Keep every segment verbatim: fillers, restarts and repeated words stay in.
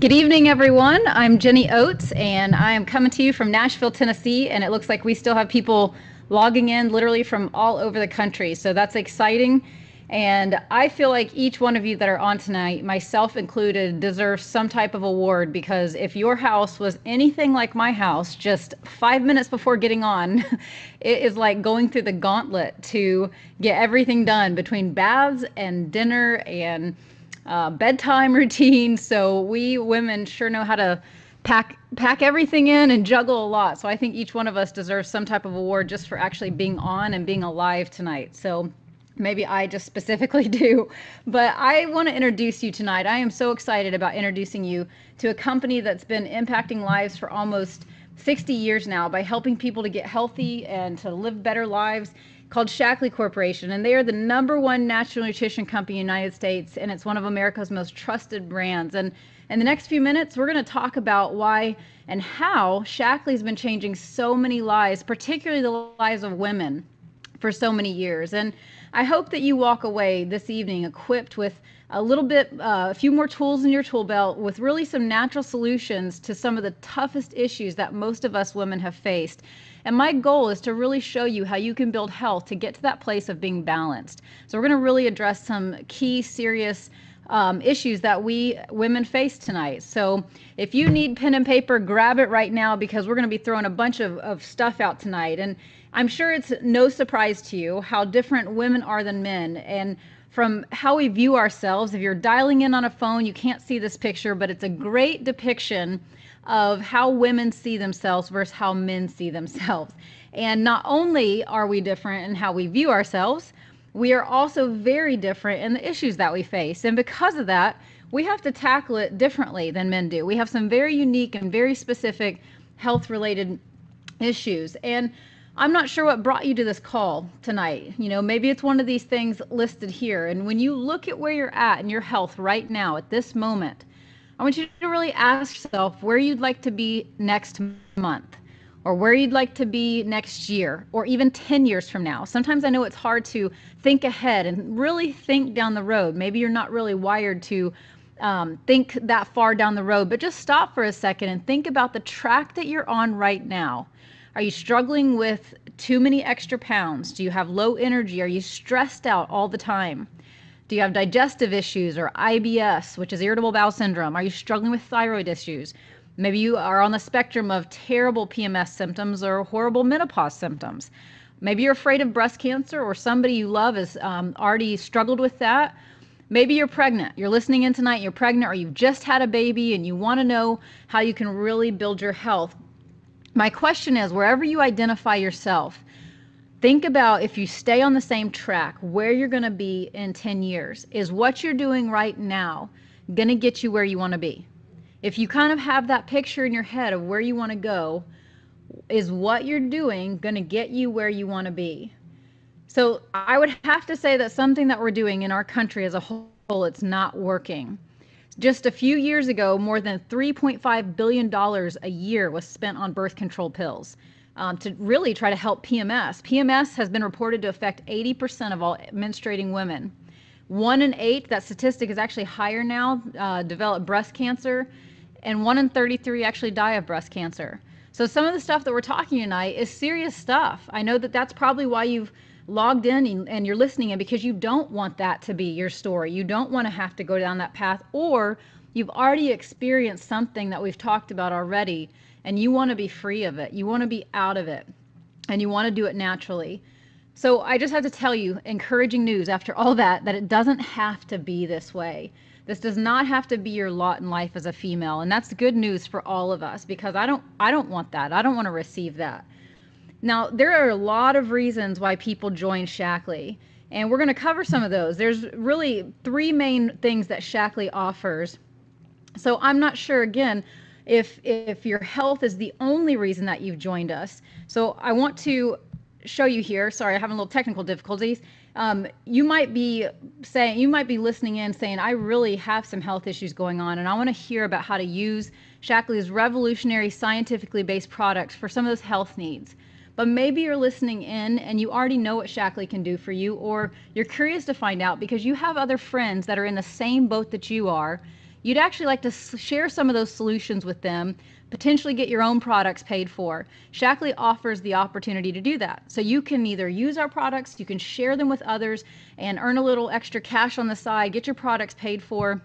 Good evening, everyone. I'm Jenny Oates, and I am coming to you from Nashville, Tennessee, and it looks like we still have people logging in literally from all over the country, so that's exciting. And I feel like each one of you that are on tonight, myself included, deserves some type of award, because if your house was anything like my house just five minutes before getting on, it is like going through the gauntlet to get everything done between baths and dinner and uh, bedtime routine. So we women sure know how to pack pack everything in and juggle a lot. So I think each one of us deserves some type of award just for actually being on and being alive tonight. So maybe I just specifically do, but I want to introduce you tonight. I am so excited about introducing you to a company that's been impacting lives for almost sixty years now by helping people to get healthy and to live better lives, called Shaklee Corporation. And they are the number one natural nutrition company in the United States, and it's one of America's most trusted brands. And in the next few minutes, we're going to talk about why and how Shaklee's been changing so many lives, particularly the lives of women, for so many years. And I hope that you walk away this evening equipped with a little bit, uh, a few more tools in your tool belt, with really some natural solutions to some of the toughest issues that most of us women have faced. And my goal is to really show you how you can build health to get to that place of being balanced. So we're going to really address some key serious Um, issues that we women face tonight. So if you need pen and paper, grab it right now, because we're going to be throwing a bunch of, of stuff out tonight. And I'm sure it's no surprise to you how different women are than men, and from how we view ourselves. If you're dialing in on a phone, you can't see this picture, but it's a great depiction of how women see themselves versus how men see themselves. And not only are we different in how we view ourselves, we are also very different in the issues that we face. And because of that, we have to tackle it differently than men do. We have some very unique and very specific health-related issues. And I'm not sure what brought you to this call tonight. You know, maybe it's one of these things listed here. And when you look at where you're at in your health right now, at this moment, I want you to really ask yourself where you'd like to be next month, or where you'd like to be next year, or even ten years from now. Sometimes I know it's hard to think ahead and really think down the road. Maybe you're not really wired to um, think that far down the road, but just stop for a second and think about the track that you're on right now. Are you struggling with too many extra pounds? Do you have low energy? Are you stressed out all the time? Do you have digestive issues, or I B S, which is irritable bowel syndrome? Are you struggling with thyroid issues? Maybe you are on the spectrum of terrible P M S symptoms or horrible menopause symptoms. Maybe you're afraid of breast cancer, or somebody you love has um, already struggled with that. Maybe you're pregnant. You're listening in tonight, you're pregnant, or you've just had a baby and you want to know how you can really build your health. My question is, wherever you identify yourself, think about, if you stay on the same track, where you're going to be in ten years. Is what you're doing right now going to get you where you want to be? If you kind of have that picture in your head of where you want to go, is what you're doing going to get you where you want to be? So I would have to say that something that we're doing in our country as a whole, it's not working. Just a few years ago, more than three point five billion dollars a year was spent on birth control pills um, to really try to help P M S. P M S has been reported to affect eighty percent of all menstruating women. One in eight, that statistic is actually higher now, uh, develop breast cancer, and one in thirty-three actually die of breast cancer. So some of the stuff that we're talking tonight is serious stuff. I know that that's probably why you've logged in and, and you're listening in, because you don't want that to be your story. You don't want to have to go down that path, or you've already experienced something that we've talked about already, and you want to be free of it. You want to be out of it, and you want to do it naturally. So I just have to tell you, encouraging news after all that, that it doesn't have to be this way. This does not have to be your lot in life as a female. And that's good news for all of us, because I don't, I don't want that. I don't want to receive that. Now, there are a lot of reasons why people join Shaklee, and we're going to cover some of those. There's really three main things that Shaklee offers. So I'm not sure, again, if, if your health is the only reason that you've joined us. So I want to show you here. Sorry, I'm having a little technical difficulties. Um, you might be saying, you might be listening in saying, I really have some health issues going on, and I want to hear about how to use Shaklee's revolutionary scientifically based products for some of those health needs. But maybe you're listening in and you already know what Shaklee can do for you, or you're curious to find out because you have other friends that are in the same boat that you are, you'd actually like to share some of those solutions with them, potentially get your own products paid for. Shaklee offers the opportunity to do that. So you can either use our products, you can share them with others and earn a little extra cash on the side, get your products paid for,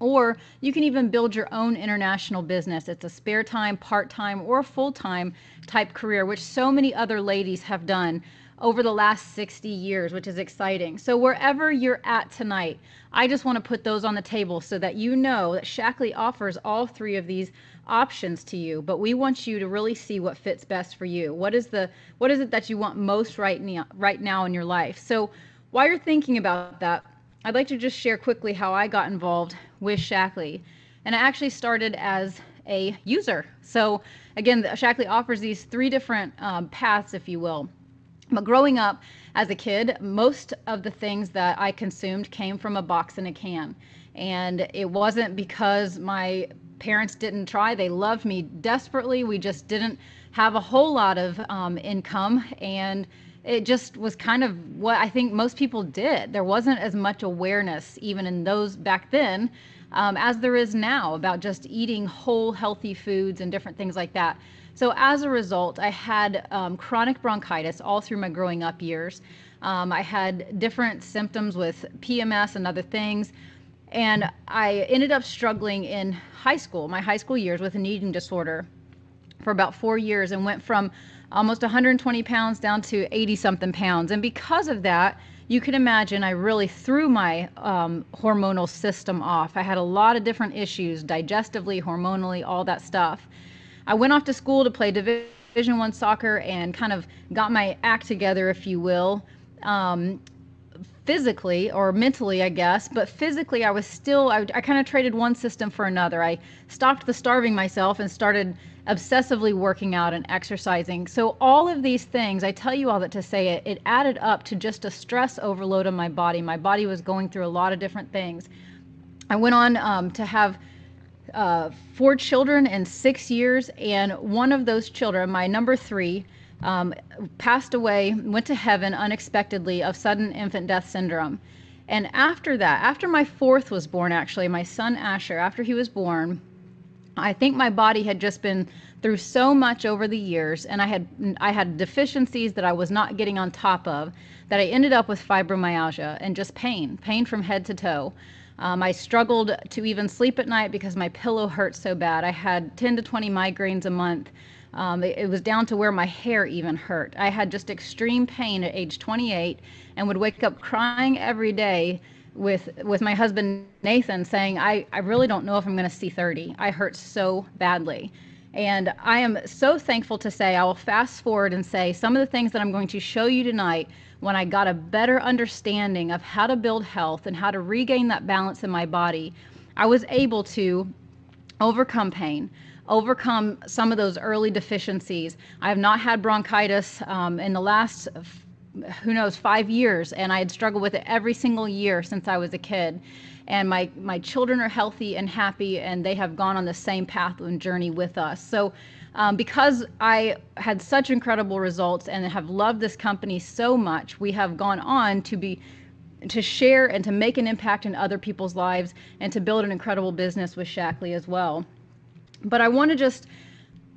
or you can even build your own international business. It's a spare time, part-time, or full-time type career, which so many other ladies have done over the last sixty years, which is exciting. So wherever you're at tonight, I just want to put those on the table so that you know that Shaklee offers all three of these options to you, but we want you to really see what fits best for you. What is the what is it that you want most right now, right now in your life? So while you're thinking about that, I'd like to just share quickly how I got involved with Shaklee. And I actually started as a user. So again, Shaklee offers these three different um, paths, if you will. But growing up as a kid, most of the things that I consumed came from a box and a can. And it wasn't because my parents didn't try. They loved me desperately. We just didn't have a whole lot of um, income. And it just was kind of what I think most people did. There wasn't as much awareness even in those back then um, as there is now about just eating whole healthy foods and different things like that. So as a result, I had um, chronic bronchitis all through my growing up years. Um, I had different symptoms with P M S and other things. And I ended up struggling in high school, my high school years, with an eating disorder for about four years and went from almost one hundred twenty pounds down to eighty something pounds. And because of that, you can imagine I really threw my um, hormonal system off. I had a lot of different issues, digestively, hormonally, all that stuff. I went off to school to play Division I soccer and kind of got my act together, if you will, um, physically or mentally, I guess. But physically, I was still, I, I kind of traded one system for another. I stopped the starving myself and started obsessively working out and exercising. So all of these things, I tell you all that to say it, it added up to just a stress overload on my body. My body was going through a lot of different things. I went on um, to have Uh, four children in six years, and one of those children, my number three, um, passed away, went to heaven unexpectedly of sudden infant death syndrome. And after that, after my fourth was born, actually, my son Asher, after he was born, I think my body had just been through so much over the years, and I had I had deficiencies that I was not getting on top of, that I ended up with fibromyalgia and just pain, pain from head to toe. Um, I struggled to even sleep at night because my pillow hurt so bad. I had ten to twenty migraines a month. Um, it, it was down to where my hair even hurt. I had just extreme pain at age twenty-eight and would wake up crying every day with with my husband, Nathan, saying, I, I really don't know if I'm going to see thirty. I hurt so badly. And I am so thankful to say, I will fast forward and say some of the things that I'm going to show you tonight when I got a better understanding of how to build health and how to regain that balance in my body. I was able to overcome pain, overcome some of those early deficiencies. I have not had bronchitis um, in the last, who knows, five years, and I had struggled with it every single year since I was a kid. And my, my children are healthy and happy, and they have gone on the same path and journey with us. So um, because I had such incredible results and have loved this company so much, we have gone on to be to share and to make an impact in other people's lives and to build an incredible business with Shaklee as well. But I want to just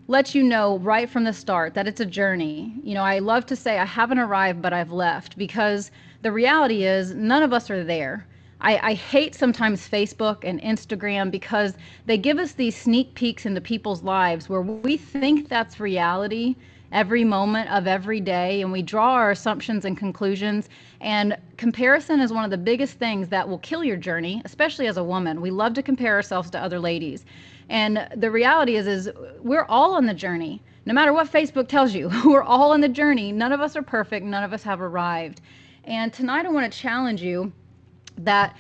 let you know right from the start that it's a journey. You know, I love to say I haven't arrived, but I've left, because the reality is none of us are there. I, I hate sometimes Facebook and Instagram because they give us these sneak peeks into people's lives where we think that's reality every moment of every day, and we draw our assumptions and conclusions. And comparison is one of the biggest things that will kill your journey, especially as a woman. We love to compare ourselves to other ladies. And the reality is, is we're all on the journey. No matter what Facebook tells you, we're all on the journey. None of us are perfect. None of us have arrived. And tonight I want to challenge you that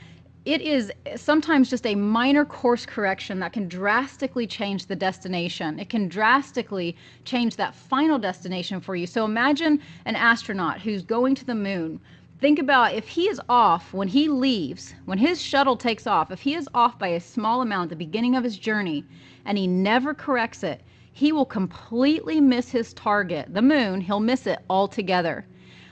it is sometimes just a minor course correction that can drastically change the destination. It can drastically change that final destination for you. So imagine an astronaut who's going to the moon. Think about if he is off when he leaves, when his shuttle takes off, if he is off by a small amount at the beginning of his journey and he never corrects it, he will completely miss his target, the moon. He'll miss it altogether.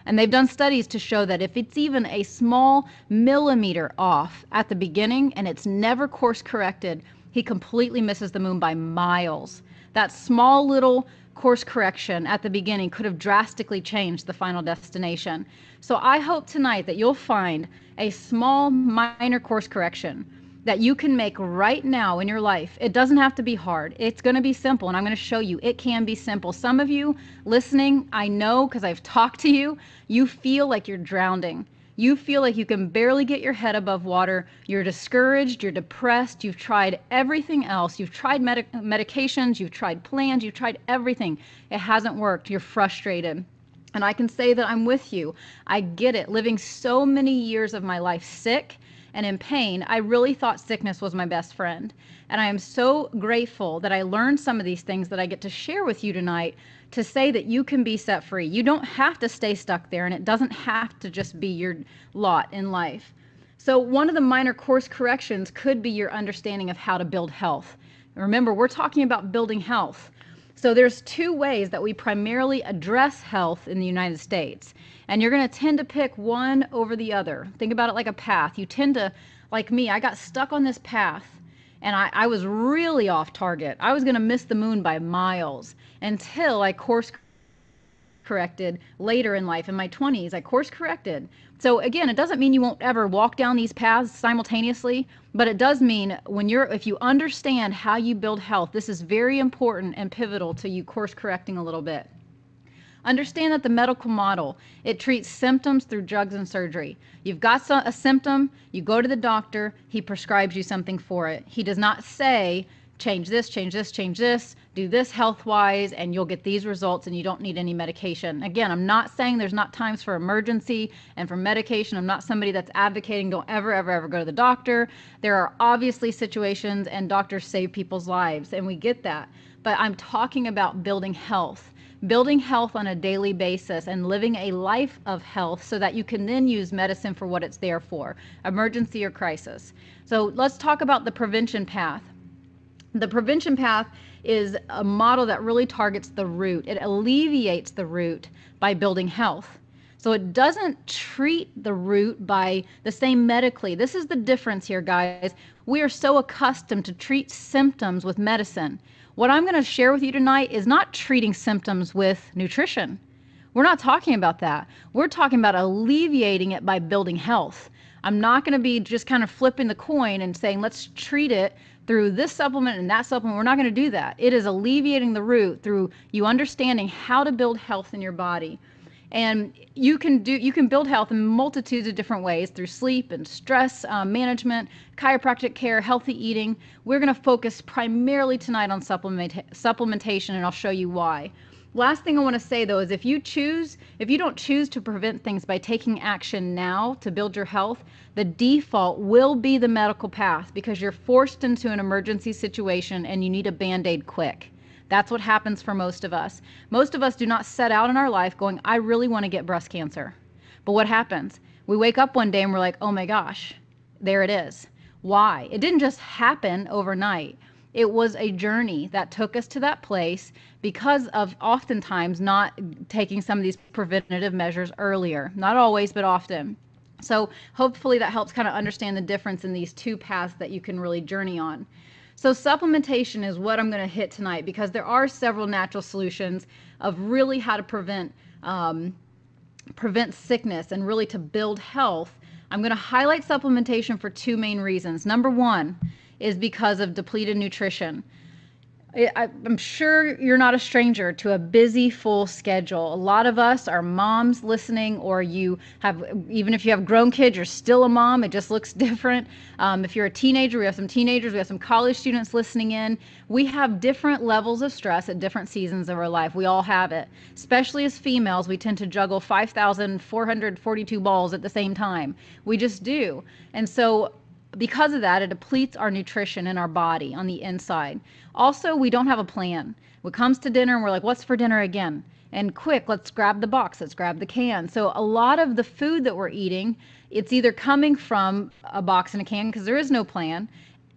And they've done studies to show that if it's even a small millimeter off at the beginning and it's never course corrected, he completely misses the moon by miles. That small little course correction at the beginning could have drastically changed the final destination. So I hope tonight that you'll find a small minor course correction that you can make right now in your life. It doesn't have to be hard. It's going to be simple, and I'm going to show you it can be simple. Some of you listening, I know because I've talked to you, you feel like you're drowning. You feel like you can barely get your head above water. You're discouraged, you're depressed, you've tried everything else. You've tried med- medications, you've tried plans, you've tried everything. It hasn't worked. You're frustrated. And I can say that I'm with you. I get it. Living so many years of my life sick and in pain, I really thought sickness was my best friend. And I am so grateful that I learned some of these things that I get to share with you tonight to say that you can be set free. You don't have to stay stuck there, and it doesn't have to just be your lot in life. So one of the minor course corrections could be your understanding of how to build health. Remember, we're talking about building health. So there's two ways that we primarily address health in the United States, and you're going to tend to pick one over the other. Think about it like a path. You tend to, like me, I got stuck on this path, and I, I was really off target. I was going to miss the moon by miles until I course corrected later in life. In my twenties, I course corrected. So again, it doesn't mean you won't ever walk down these paths simultaneously, but it does mean when you're, if you understand how you build health, this is very important and pivotal to you course correcting a little bit. Understand that the medical model, it treats symptoms through drugs and surgery. You've got a symptom, you go to the doctor, he prescribes you something for it. He does not say, change this, change this, change this, do this health-wise, and you'll get these results and you don't need any medication. Again, I'm not saying there's not times for emergency and for medication. I'm not somebody that's advocating don't ever, ever, ever go to the doctor. There are obviously situations and doctors save people's lives, and we get that. But I'm talking about building health. Building health on a daily basis and living a life of health so that you can then use medicine for what it's there for, emergency or crisis. So let's talk about the prevention path. The prevention path is a model that really targets the root. It alleviates the root by building health. So it doesn't treat the root by the same medically. This is the difference here, guys. We are so accustomed to treat symptoms with medicine. What I'm going to share with you tonight is not treating symptoms with nutrition. We're not talking about that. We're talking about alleviating it by building health. I'm not going to be just kind of flipping the coin and saying, let's treat it through this supplement and that supplement. We're not going to do that. It is alleviating the root through you understanding how to build health in your body. And you can do, you can build health in multitudes of different ways through sleep and stress uh, management, chiropractic care, healthy eating. We're going to focus primarily tonight on supplement supplementation, and I'll show you why. Last thing I want to say though is if you choose, if you don't choose to prevent things by taking action now to build your health, the default will be the medical path because you're forced into an emergency situation and you need a Band-Aid quick. That's what happens for most of us. Most of us do not set out in our life going, I really want to get breast cancer. But what happens? We wake up one day and we're like, oh my gosh, there it is. Why? It didn't just happen overnight. It was a journey that took us to that place because of oftentimes not taking some of these preventative measures earlier. Not always, but often. So hopefully that helps kind of understand the difference in these two paths that you can really journey on. So supplementation is what I'm going to hit tonight because there are several natural solutions of really how to prevent um, prevent sickness and really to build health. I'm going to highlight supplementation for two main reasons. Number one is because of depleted nutrition. I, I'm sure you're not a stranger to a busy, full schedule. A lot of us are moms listening, or you have, even if you have grown kids, you're still a mom. It just looks different. Um, if you're a teenager, we have some teenagers, we have some college students listening in. We have different levels of stress at different seasons of our life. We all have it. Especially as females, we tend to juggle five thousand four hundred forty-two balls at the same time. We just do. And so, because of that, it depletes our nutrition in our body on the inside. Also, we don't have a plan. When it comes to dinner and we're like, what's for dinner again? And quick, let's grab the box, let's grab the can. So a lot of the food that we're eating, it's either coming from a box and a can because there is no plan,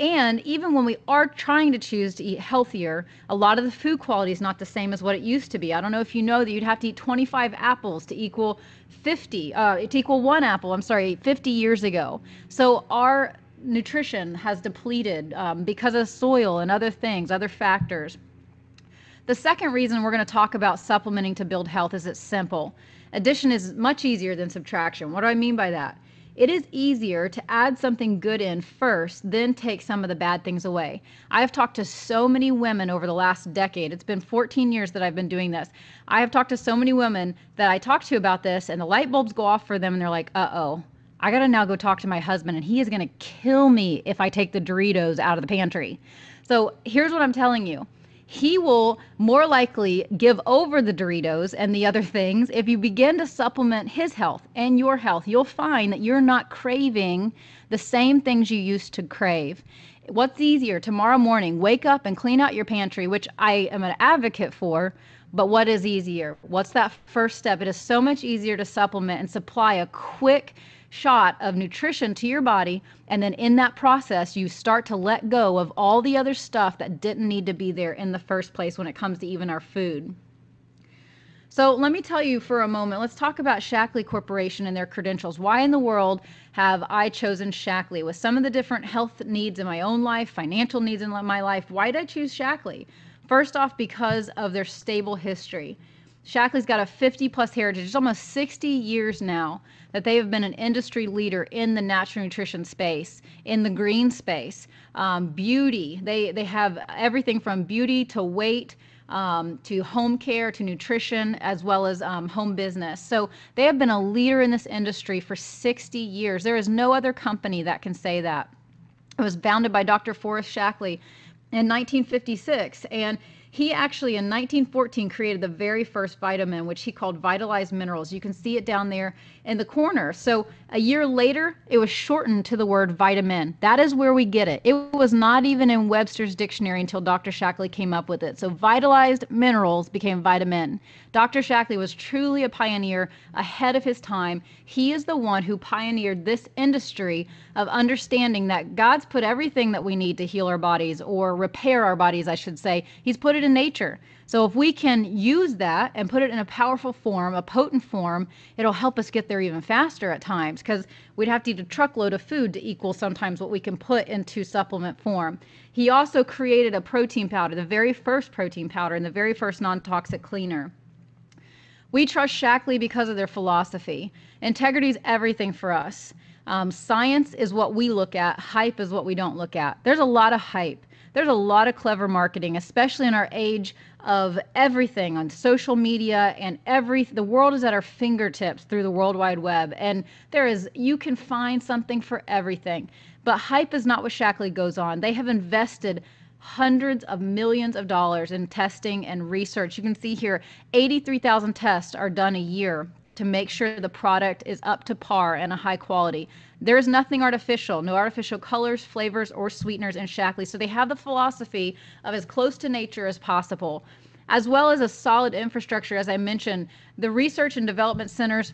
And even when we are trying to choose to eat healthier, a lot of the food quality is not the same as what it used to be. I don't know if you know that you'd have to eat twenty-five apples to equal fifty, uh, to equal one apple, I'm sorry, fifty years ago. So our nutrition has depleted um, because of soil and other things, other factors. The second reason we're going to talk about supplementing to build health is it's simple. Addition is much easier than subtraction. What do I mean by that? It is easier to add something good in first, then take some of the bad things away. I've talked to so many women over the last decade. It's been fourteen years that I've been doing this. I have talked to so many women that I talk to about this, and the light bulbs go off for them, and they're like, uh-oh, I gotta now go talk to my husband, and he is gonna kill me if I take the Doritos out of the pantry. So here's what I'm telling you. He will more likely give over the Doritos and the other things if you begin to supplement his health and your health. You'll find that you're not craving the same things you used to crave. What's easier? Tomorrow morning, wake up and clean out your pantry, which I am an advocate for, but what is easier? What's that first step? It is so much easier to supplement and supply a quick shot of nutrition to your body, and then in that process you start to let go of all the other stuff that didn't need to be there in the first place when it comes to even our food. So let me tell you for a moment, let's talk about Shaklee Corporation and their credentials. Why in the world have I chosen Shaklee? With some of the different health needs in my own life, financial needs in my life, why did I choose Shaklee? First off, because of their stable history. Shaklee's got a fifty plus heritage. It's almost sixty years now that they have been an industry leader in the natural nutrition space, in the green space, um, beauty. They, they have everything from beauty to weight, um, to home care, to nutrition, as well as um, home business. So they have been a leader in this industry for sixty years. There is no other company that can say that. It was founded by Doctor Forrest Shaklee in nineteen fifty-six, and he actually in nineteen fourteen created the very first vitamin, which he called Vitalized Minerals. You can see it down there in the corner. So a year later, it was shortened to the word vitamin. That is where we get it. It was not even in Webster's dictionary until Doctor Shaklee came up with it. So Vitalized Minerals became vitamin. Doctor Shaklee was truly a pioneer ahead of his time. He is the one who pioneered this industry of understanding that God's put everything that we need to heal our bodies, or repair our bodies, I should say. He's put it in nature. So if we can use that and put it in a powerful form, a potent form, it'll help us get there even faster at times, because we'd have to eat a truckload of food to equal sometimes what we can put into supplement form. He also created a protein powder, the very first protein powder and the very first non-toxic cleaner. We trust Shaklee because of their philosophy. Integrity is everything for us. Um, science is what we look at. Hype is what we don't look at. There's a lot of hype. There's a lot of clever marketing, especially in our age of everything on social media, and every the world is at our fingertips through the World Wide Web. And there is, you can find something for everything. But hype is not what Shaklee goes on. They have invested hundreds of millions of dollars in testing and research. You can see here, eighty-three thousand tests are done a year to make sure the product is up to par and a high quality. There's nothing artificial, no artificial colors, flavors, or sweeteners in Shaklee. So they have the philosophy of as close to nature as possible, as well as a solid infrastructure. As I mentioned, the research and development centers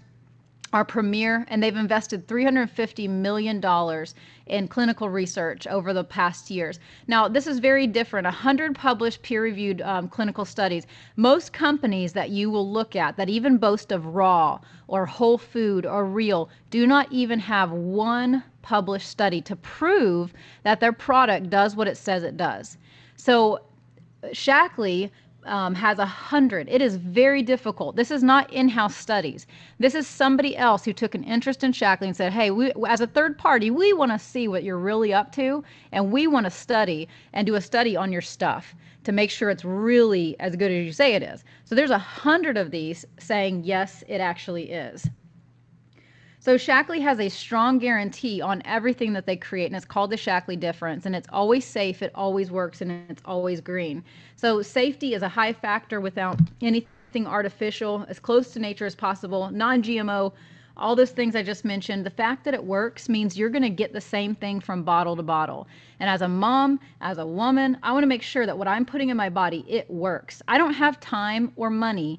are premier, and they've invested three hundred fifty million dollars in clinical research over the past years. Now, this is very different. one hundred published peer-reviewed um, clinical studies. Most companies that you will look at that even boast of raw or whole food or real do not even have one published study to prove that their product does what it says it does. So Shaklee Um, has a hundred. It is very difficult. This is not in-house studies. This is somebody else who took an interest in Shaklee and said, hey, we, as a third party, we want to see what you're really up to, and we want to study and do a study on your stuff to make sure it's really as good as you say it is. So there's a hundred of these saying, yes, it actually is. So Shaklee has a strong guarantee on everything that they create, and it's called the Shaklee difference, and it's always safe, it always works, and it's always green. So safety is a high factor without anything artificial, as close to nature as possible, non-G M O, all those things I just mentioned. The fact that it works means you're gonna get the same thing from bottle to bottle. And as a mom, as a woman, I wanna make sure that what I'm putting in my body, it works. I don't have time or money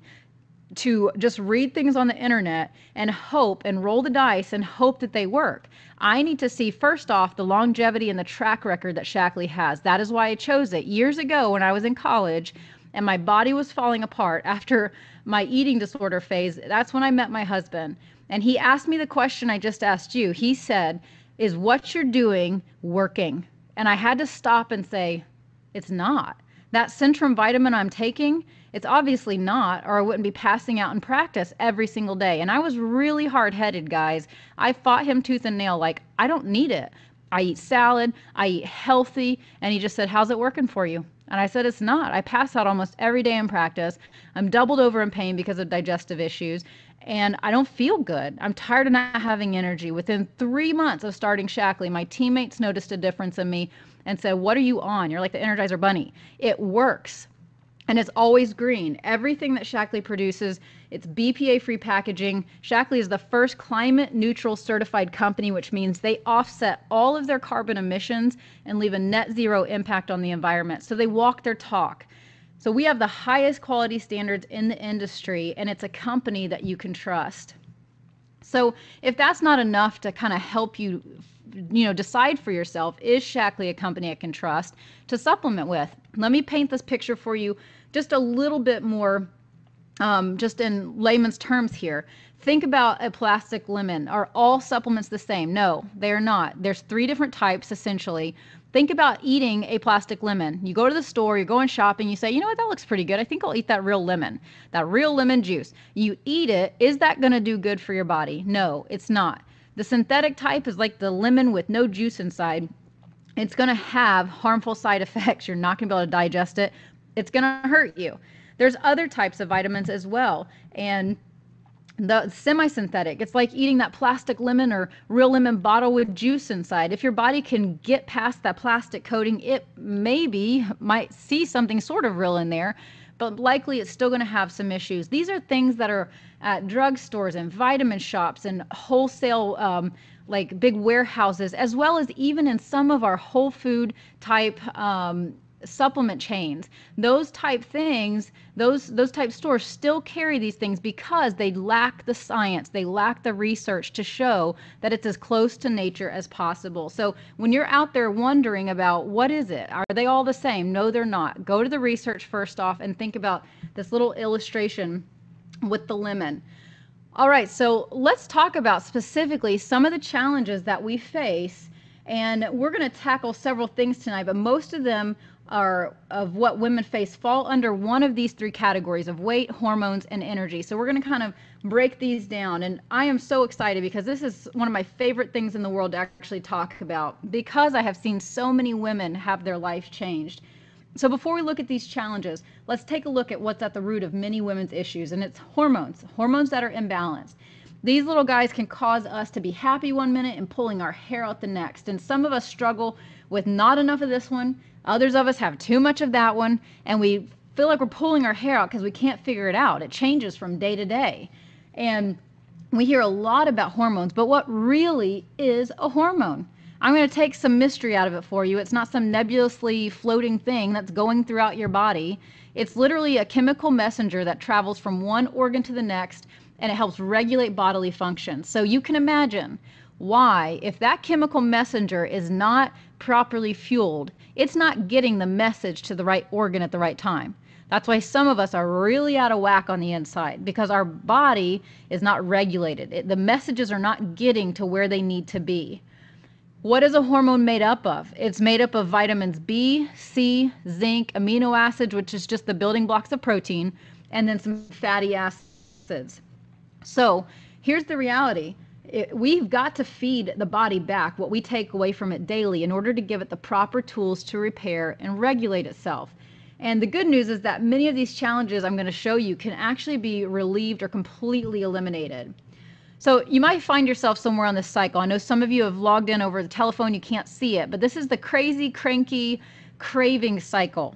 to just read things on the internet and hope and roll the dice and hope that they work. I need to see, first off, the longevity and the track record that Shaklee has. That is why I chose it. Years ago when I was in college and my body was falling apart after my eating disorder phase, that's when I met my husband. And he asked me the question I just asked you. He said, is what you're doing working? And I had to stop and say, it's not. That Centrum vitamin I'm taking, it's obviously not, or I wouldn't be passing out in practice every single day. And I was really hard-headed, guys. I fought him tooth and nail, like, I don't need it. I eat salad, I eat healthy, and he just said, how's it working for you? And I said, it's not. I pass out almost every day in practice. I'm doubled over in pain because of digestive issues, and I don't feel good. I'm tired of not having energy. Within three months of starting Shaklee, my teammates noticed a difference in me and said, what are you on? You're like the Energizer Bunny. It works. And it's always green. Everything that Shaklee produces, it's B P A-free packaging. Shaklee is the first climate-neutral certified company, which means they offset all of their carbon emissions and leave a net zero impact on the environment. So they walk their talk. So we have the highest quality standards in the industry, and it's a company that you can trust. So if that's not enough to kind of help you, you know, decide for yourself, is Shaklee a company I can trust to supplement with? Let me paint this picture for you just a little bit more, um, just in layman's terms here. Think about a plastic lemon. Are all supplements the same? No, they're not. There's three different types, essentially. Think about eating a plastic lemon. You go to the store, you're going shopping, you say, you know what, that looks pretty good. I think I'll eat that real lemon, that real lemon juice. You eat it. Is that going to do good for your body? No, it's not. The synthetic type is like the lemon with no juice inside. It's going to have harmful side effects. You're not going to be able to digest it. It's going to hurt you. There's other types of vitamins as well. And the semi-synthetic, it's like eating that plastic lemon or real lemon bottle with juice inside. If your body can get past that plastic coating, it maybe might see something sort of real in there, but likely it's still going to have some issues. These are things that are at drugstores and vitamin shops and wholesale, um, like big warehouses, as well as even in some of our whole food type um, supplement chains. Those type things, those, those type stores still carry these things because they lack the science, they lack the research to show that it's as close to nature as possible. So when you're out there wondering about what is it, are they all the same? No, they're not. Go to the research first off and think about this little illustration with the lemon. All right, so let's talk about specifically some of the challenges that we face, and we're going to tackle several things tonight, but most of them are of what women face fall under one of these three categories of weight, hormones, and energy. So we're going to kind of break these down, and I am so excited because this is one of my favorite things in the world to actually talk about because I have seen so many women have their life changed. So before we look at these challenges, let's take a look at what's at the root of many women's issues, and it's hormones, hormones that are imbalanced. These little guys can cause us to be happy one minute and pulling our hair out the next, and some of us struggle with not enough of this one, others of us have too much of that one, and we feel like we're pulling our hair out because we can't figure it out. It changes from day to day, and we hear a lot about hormones, but what really is a hormone? I'm going to take some mystery out of it for you. It's not some nebulously floating thing that's going throughout your body. It's literally a chemical messenger that travels from one organ to the next, and it helps regulate bodily functions. So you can imagine why, if that chemical messenger is not properly fueled, it's not getting the message to the right organ at the right time. That's why some of us are really out of whack on the inside, because our body is not regulated. It, the messages are not getting to where they need to be. What is a hormone made up of? It's made up of vitamins B, C, zinc, amino acids, which is just the building blocks of protein, and then some fatty acids. So here's the reality. It, we've got to feed the body back what we take away from it daily in order to give it the proper tools to repair and regulate itself. And the good news is that many of these challenges I'm going to show you can actually be relieved or completely eliminated. So you might find yourself somewhere on this cycle. I know some of you have logged in over the telephone, you can't see it, but this is the crazy, cranky, craving cycle.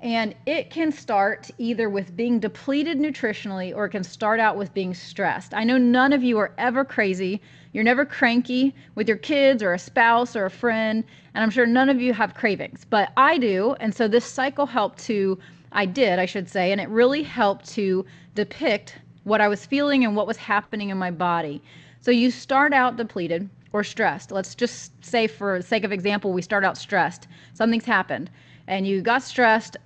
And it can start either with being depleted nutritionally, or it can start out with being stressed. I know none of you are ever crazy. You're never cranky with your kids or a spouse or a friend, and I'm sure none of you have cravings, but I do. And so this cycle helped to, I did, I should say, and it really helped to depict what I was feeling and what was happening in my body. So you start out depleted or stressed. Let's just say, for the sake of example, we start out stressed. Something's happened and you got stressed.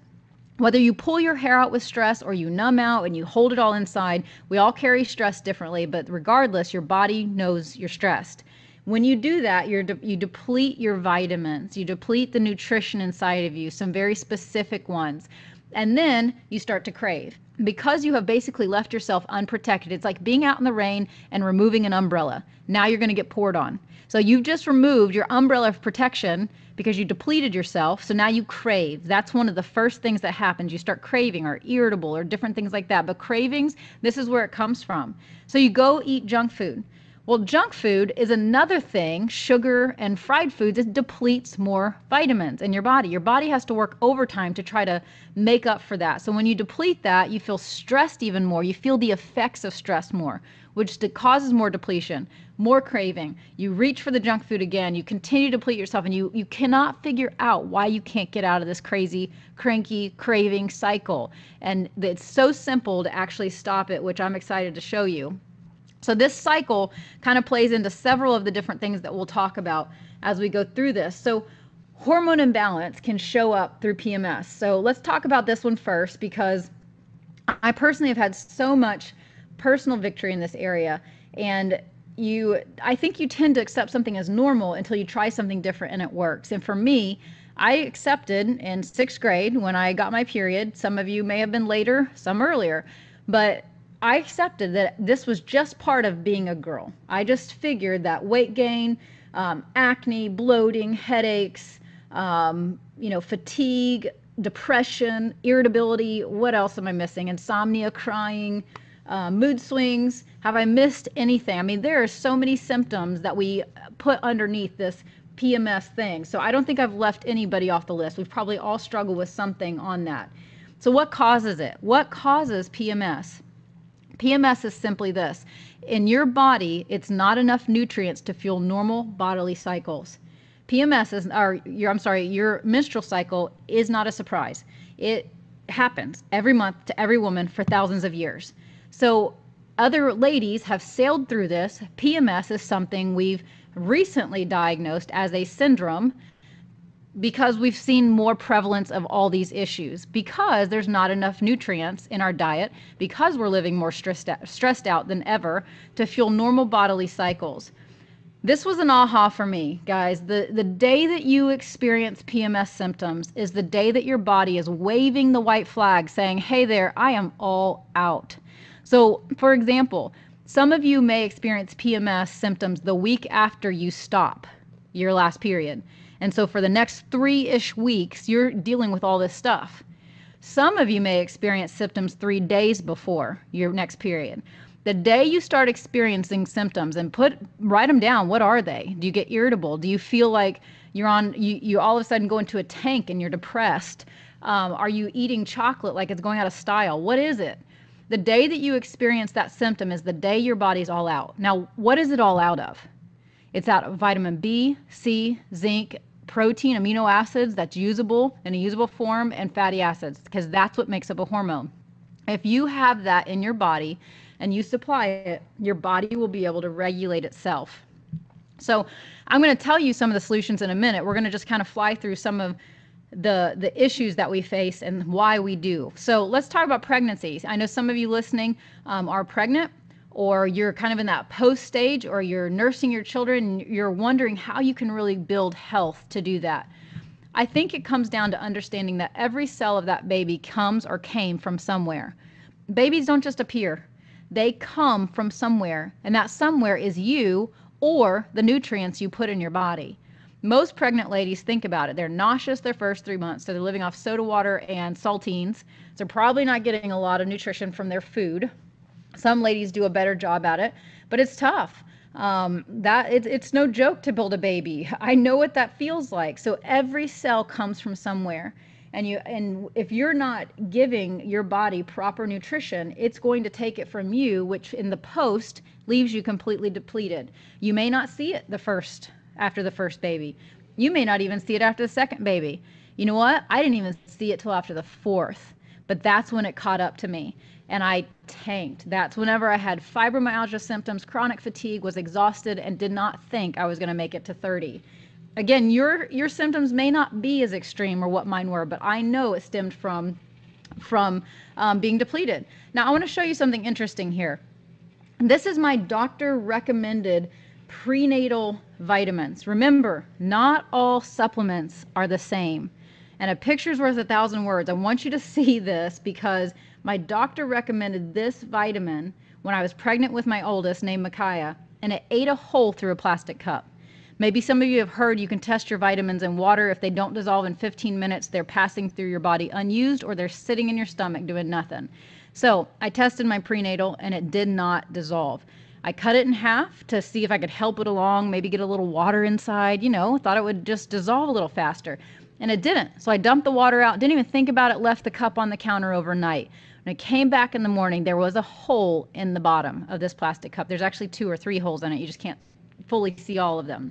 Whether you pull your hair out with stress or you numb out and you hold it all inside, we all carry stress differently, but regardless, your body knows you're stressed. When you do that, you're de- you deplete your vitamins, you deplete the nutrition inside of you, some very specific ones. And then you start to crave because you have basically left yourself unprotected. It's like being out in the rain and removing an umbrella. Now you're going to get poured on. So you've just removed your umbrella of protection because you depleted yourself. So now you crave. That's one of the first things that happens. You start craving or irritable or different things like that. But cravings, this is where it comes from. So you go eat junk food. Well, junk food is another thing, sugar and fried foods, it depletes more vitamins in your body. Your body has to work overtime to try to make up for that. So when you deplete that, you feel stressed even more. You feel the effects of stress more, which causes more depletion, more craving. You reach for the junk food again, you continue to deplete yourself, and you, you cannot figure out why you can't get out of this crazy, cranky, craving cycle. And it's so simple to actually stop it, which I'm excited to show you. So this cycle kind of plays into several of the different things that we'll talk about as we go through this. So hormone imbalance can show up through P M S. So let's talk about this one first, because I personally have had so much personal victory in this area. And you, I think you tend to accept something as normal until you try something different and it works. And for me, I accepted in sixth grade when I got my period. Some of you may have been later, some earlier, but I accepted that this was just part of being a girl. I just figured that weight gain, um, acne, bloating, headaches, um, you know, fatigue, depression, irritability, what else am I missing? Insomnia, crying, uh, mood swings. Have I missed anything? I mean, there are so many symptoms that we put underneath this P M S thing. So I don't think I've left anybody off the list. We've probably all struggled with something on that. So what causes it? What causes P M S? P M S is simply this. In your body, it's not enough nutrients to fuel normal bodily cycles. P M S is, or your, I'm sorry, your menstrual cycle is not a surprise. It happens every month to every woman for thousands of years. So other ladies have sailed through this. P M S is something we've recently diagnosed as a syndrome, because we've seen more prevalence of all these issues, because there's not enough nutrients in our diet, because we're living more stressed out, stressed out than ever to fuel normal bodily cycles. This was an aha for me, guys. The, the day that you experience P M S symptoms is the day that your body is waving the white flag saying, hey there, I am all out. So for example, some of you may experience P M S symptoms the week after you stop your last period. And so for the next three-ish weeks, you're dealing with all this stuff. Some of you may experience symptoms three days before your next period. The day you start experiencing symptoms, and put write them down, what are they? Do you get irritable? Do you feel like you're on, you, you all of a sudden go into a tank and you're depressed? Um, are you eating chocolate like it's going out of style? What is it? The day that you experience that symptom is the day your body's all out. Now, what is it all out of? It's out of vitamin B, C, zinc, protein, amino acids that's usable in a usable form, and fatty acids, because that's what makes up a hormone. If you have that in your body and you supply it, your body will be able to regulate itself. So I'm going to tell you some of the solutions in a minute. We're going to just kind of fly through some of the the issues that we face and why we do. So let's talk about pregnancies. I know some of you listening um, are pregnant, or you're kind of in that post stage, or you're nursing your children, and you're wondering how you can really build health to do that. I think it comes down to understanding that every cell of that baby comes or came from somewhere. Babies don't just appear. They come from somewhere, and that somewhere is you or the nutrients you put in your body. Most pregnant ladies, think about it. They're nauseous their first three months, so they're living off soda water and saltines. So they're probably not getting a lot of nutrition from their food. Some ladies do a better job at it, but it's tough. Um, that it's, it's no joke to build a baby. I know what that feels like. So every cell comes from somewhere, and you, and if you're not giving your body proper nutrition, it's going to take it from you, which in the post leaves you completely depleted. You may not see it the first, after the first baby. You may not even see it after the second baby. You know what? I didn't even see it till after the fourth, but that's when it caught up to me. and I tanked. That's whenever I had fibromyalgia symptoms, chronic fatigue, was exhausted, and did not think I was going to make it to thirty. Again, your your symptoms may not be as extreme or what mine were, but I know it stemmed from from um, being depleted. Now, I want to show you something interesting here. This is my doctor recommended prenatal vitamins. Remember, not all supplements are the same. And a picture's worth a thousand words. I want you to see this because my doctor recommended this vitamin when I was pregnant with my oldest, named Micaiah, and it ate a hole through a plastic cup. Maybe some of you have heard you can test your vitamins in water. If they don't dissolve in fifteen minutes, they're passing through your body unused, or they're sitting in your stomach doing nothing. So I tested my prenatal and it did not dissolve. I cut it in half to see if I could help it along, maybe get a little water inside, you know, thought it would just dissolve a little faster. And it didn't. So I dumped the water out, didn't even think about it, left the cup on the counter overnight. When I came back in the morning, there was a hole in the bottom of this plastic cup. There's actually two or three holes in it. You just can't fully see all of them.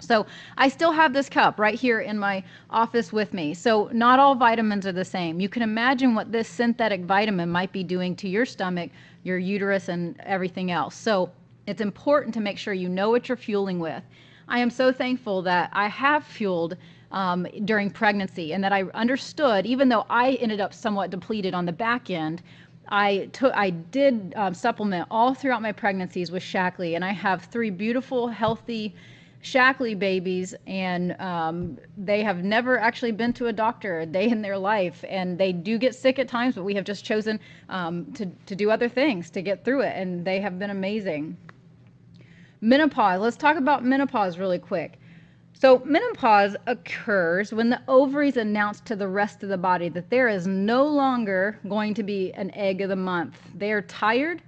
So I still have this cup right here in my office with me. So not all vitamins are the same. You can imagine what this synthetic vitamin might be doing to your stomach, your uterus, and everything else. So it's important to make sure you know what you're fueling with. I am so thankful that I have fueled um, during pregnancy, and that I understood, even though I ended up somewhat depleted on the back end, I took, I did um, supplement all throughout my pregnancies with Shaklee, and I have three beautiful, healthy Shaklee babies, and um, they have never actually been to a doctor a day in their life, and they do get sick at times, but we have just chosen um, to, to do other things to get through it, and they have been amazing. Menopause. Let's talk about menopause really quick. So menopause occurs when the ovaries announce to the rest of the body that there is no longer going to be an egg of the month. They are tired,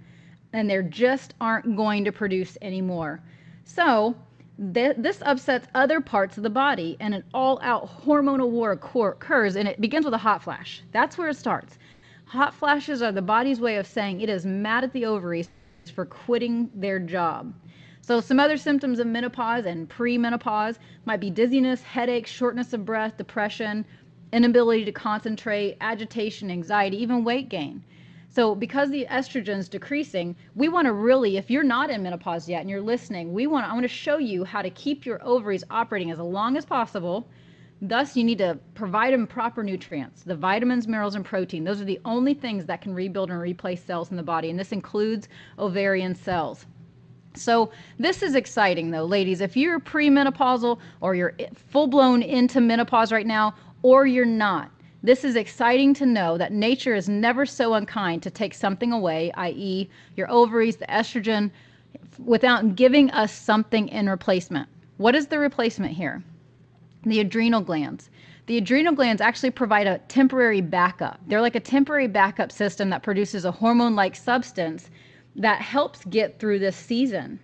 and they just aren't going to produce anymore. So this upsets other parts of the body, and an all-out hormonal war occurs, and it begins with a hot flash. That's where it starts. Hot flashes are the body's way of saying it is mad at the ovaries for quitting their job. So some other symptoms of menopause and premenopause might be dizziness, headaches, shortness of breath, depression, inability to concentrate, agitation, anxiety, even weight gain. So because the estrogen's decreasing, we want to really, if you're not in menopause yet and you're listening, we want to, I want to show you how to keep your ovaries operating as long as possible. Thus, you need to provide them proper nutrients, the vitamins, minerals, and protein. Those are the only things that can rebuild and replace cells in the body, and this includes ovarian cells. So this is exciting, though, ladies. If you're premenopausal or you're full-blown into menopause right now, or you're not, this is exciting to know that nature is never so unkind to take something away, that is your ovaries, the estrogen, without giving us something in replacement. What is the replacement here? The adrenal glands. The adrenal glands actually provide a temporary backup. They're like a temporary backup system that produces a hormone-like substance that helps get through this season.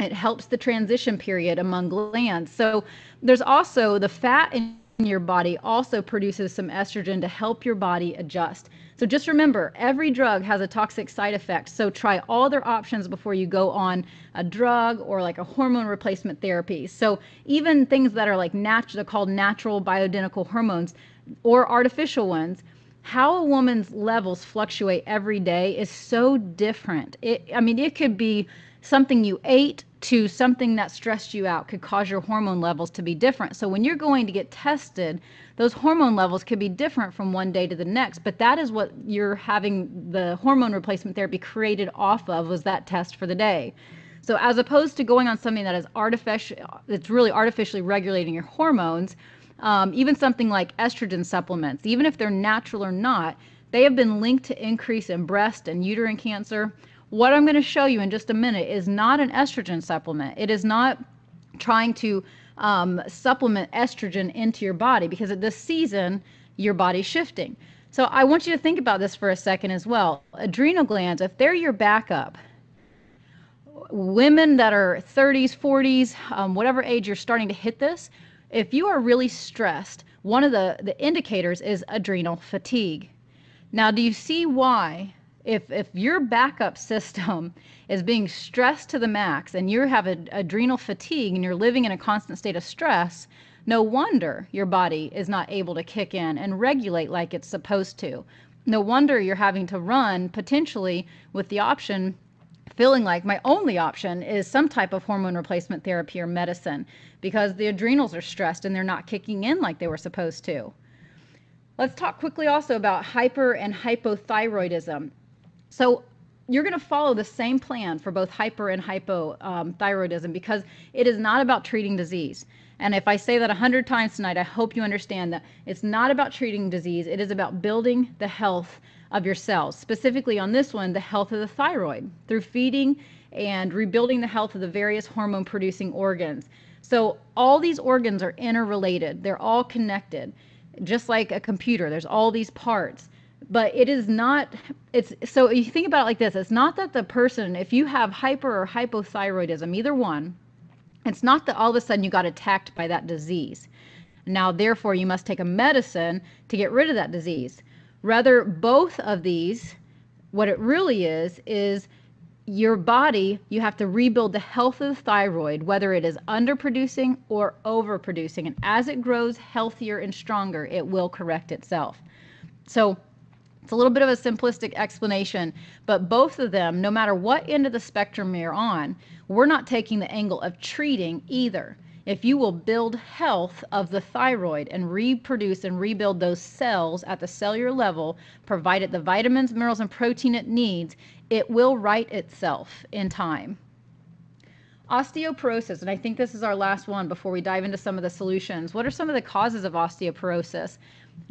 It helps the transition period among glands. So there's also the fat in your body also produces some estrogen to help your body adjust. So just remember, every drug has a toxic side effect. So try all their options before you go on a drug or like a hormone replacement therapy. So even things that are like natural, they're called natural bioidentical hormones or artificial ones, how a woman's levels fluctuate every day is so different. It, I mean, it could be something you ate to something that stressed you out could cause your hormone levels to be different. So when you're going to get tested, those hormone levels could be different from one day to the next, but that is what you're having the hormone replacement therapy created off of, was that test for the day. So as opposed to going on something that is artificial, that's really artificially regulating your hormones, um, even something like estrogen supplements, even if they're natural or not, they have been linked to increase in breast and uterine cancer. What I'm going to show you in just a minute is not an estrogen supplement. It is not trying to um, supplement estrogen into your body, because at this season, your body's shifting. So I want you to think about this for a second as well. Adrenal glands, if they're your backup, women that are thirties, forties, um, whatever age you're starting to hit this, if you are really stressed, one of the, the indicators is adrenal fatigue. Now, do you see why? If, if your backup system is being stressed to the max and you have a, adrenal fatigue and you're living in a constant state of stress, no wonder your body is not able to kick in and regulate like it's supposed to. No wonder you're having to run potentially with the option, feeling like my only option is some type of hormone replacement therapy or medicine because the adrenals are stressed and they're not kicking in like they were supposed to. Let's talk quickly also about hyper and hypothyroidism. So you're going to follow the same plan for both hyper and hypothyroidism um, because it is not about treating disease. And if I say that a hundred times tonight, I hope you understand that it's not about treating disease. It is about building the health of your cells, specifically on this one, the health of the thyroid through feeding and rebuilding the health of the various hormone producing organs. So all these organs are interrelated. They're all connected, just like a computer. There's all these parts. But it is not, it's, so you think about it like this, it's not that the person, if you have hyper or hypothyroidism, either one, it's not that all of a sudden you got attacked by that disease. Now, therefore, you must take a medicine to get rid of that disease. Rather, both of these, what it really is, is your body, you have to rebuild the health of the thyroid, whether it is underproducing or overproducing. And as it grows healthier and stronger, it will correct itself. So it's a little bit of a simplistic explanation, but both of them, no matter what end of the spectrum you're on, we're not taking the angle of treating either. If you will build health of the thyroid and reproduce and rebuild those cells at the cellular level, provided the vitamins, minerals, and protein it needs, it will right itself in time. Osteoporosis, and I think this is our last one before we dive into some of the solutions. What are some of the causes of osteoporosis?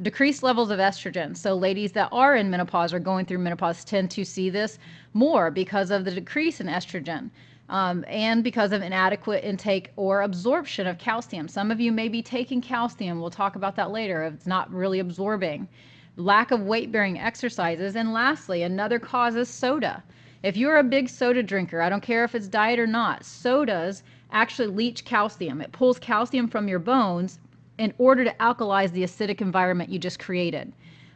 Decreased levels of estrogen. So ladies that are in menopause or going through menopause tend to see this more because of the decrease in estrogen um, and because of inadequate intake or absorption of calcium. Some of you may be taking calcium. We'll talk about that later if it's not really absorbing. Lack of weight-bearing exercises. And lastly, another cause is soda. If you're a big soda drinker, I don't care if it's diet or not, sodas actually leach calcium. It pulls calcium from your bones in order to alkalize the acidic environment you just created.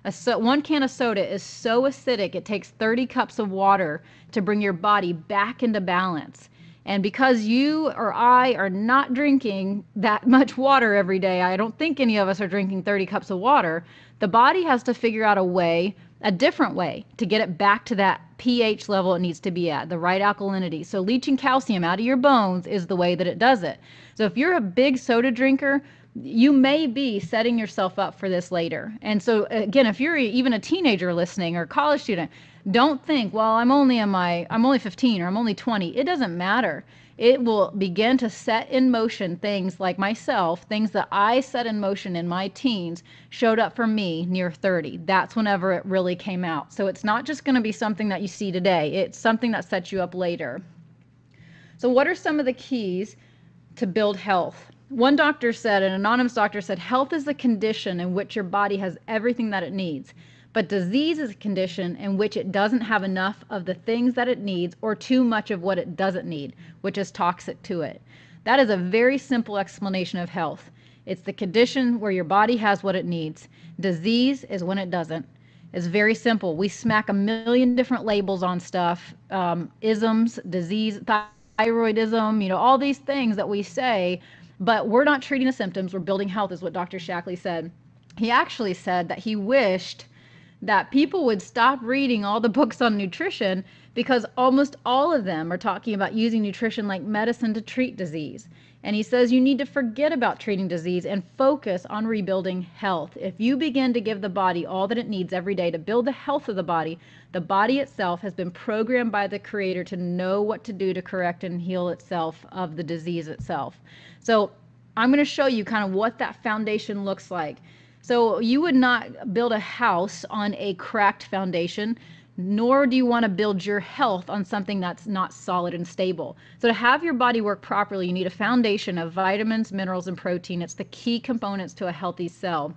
A so, one can of soda is so acidic, it takes thirty cups of water to bring your body back into balance. And because you or I are not drinking that much water every day, I don't think any of us are drinking thirty cups of water, the body has to figure out a way, a different way, to get it back to that pH level it needs to be at, the right alkalinity. So leaching calcium out of your bones is the way that it does it. So if you're a big soda drinker, you may be setting yourself up for this later. And so again, if you're even a teenager listening or a college student, don't think, well, I'm only in my, I'm only fifteen or I'm only twenty. It doesn't matter. It will begin to set in motion things like myself, things that I set in motion in my teens showed up for me near thirty. That's whenever it really came out. So it's not just going to be something that you see today. It's something that sets you up later. So what are some of the keys to build health? One doctor said, an anonymous doctor said, health is the condition in which your body has everything that it needs, but disease is a condition in which it doesn't have enough of the things that it needs or too much of what it doesn't need, which is toxic to it. That is a very simple explanation of health. It's the condition where your body has what it needs. Disease is when it doesn't. It's very simple. We smack a million different labels on stuff, um, isms, disease, thyroidism, you know, all these things that we say. But we're not treating the symptoms, we're building health is what Doctor Shaklee said. He actually said that he wished that people would stop reading all the books on nutrition because almost all of them are talking about using nutrition like medicine to treat disease. And he says you need to forget about treating disease and focus on rebuilding health. If you begin to give the body all that it needs every day to build the health of the body, the body itself has been programmed by the Creator to know what to do to correct and heal itself of the disease itself. So I'm going to show you kind of what that foundation looks like. So you would not build a house on a cracked foundation, nor do you want to build your health on something that's not solid and stable. So to have your body work properly, you need a foundation of vitamins, minerals, and protein. It's the key components to a healthy cell.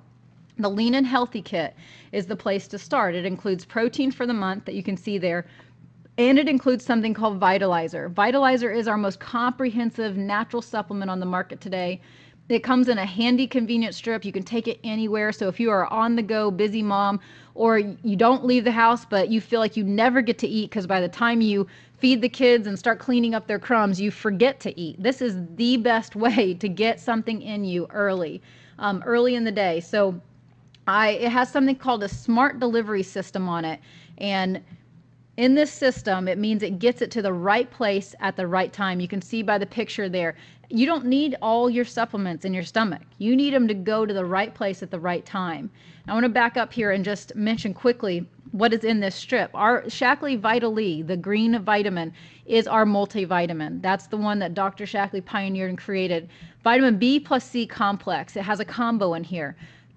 The Lean and Healthy Kit is the place to start. It includes protein for the month that you can see there, and it includes something called Vitalizer. Vitalizer is our most comprehensive natural supplement on the market today. It comes in a handy, convenient strip. You can take it anywhere. So if you are on the go, busy mom, or you don't leave the house, but you feel like you never get to eat because by the time you feed the kids and start cleaning up their crumbs, you forget to eat. This is the best way to get something in you early, um, early in the day. So I, it has something called a smart delivery system on it. And in this system, it means it gets it to the right place at the right time. You can see by the picture there, you don't need all your supplements in your stomach. You need them to go to the right place at the right time. I want to back up here and just mention quickly what is in this strip. Our Shaklee Vital E, the green vitamin, is our multivitamin. That's the one that Doctor Shaklee pioneered and created. Vitamin B plus C complex, it has a combo in here.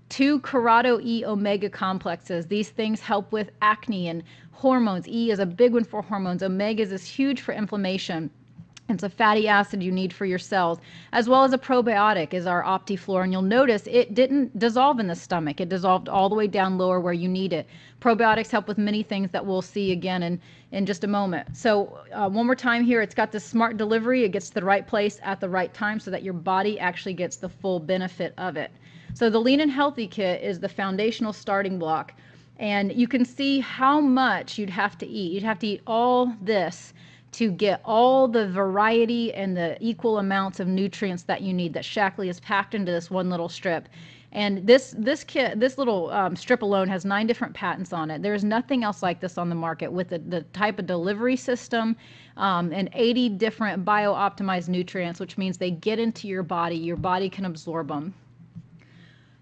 Two Carrado E omega complexes. These things help with acne and hormones. E is a big one for hormones. Omegas is huge for inflammation. It's a fatty acid you need for your cells, as well as a probiotic is our Optiflora. And you'll notice it didn't dissolve in the stomach. It dissolved all the way down lower where you need it. Probiotics help with many things that we'll see again in, in just a moment. So uh, one more time here, it's got this smart delivery. It gets to the right place at the right time so that your body actually gets the full benefit of it. So the Lean and Healthy Kit is the foundational starting block. And you can see how much you'd have to eat. You'd have to eat all this to get all the variety and the equal amounts of nutrients that you need that Shaklee is packed into this one little strip. And this this kit, this little um, strip alone has nine different patents on it. There's nothing else like this on the market with the, the type of delivery system um, and eighty different bio-optimized nutrients, which means they get into your body. Your body can absorb them.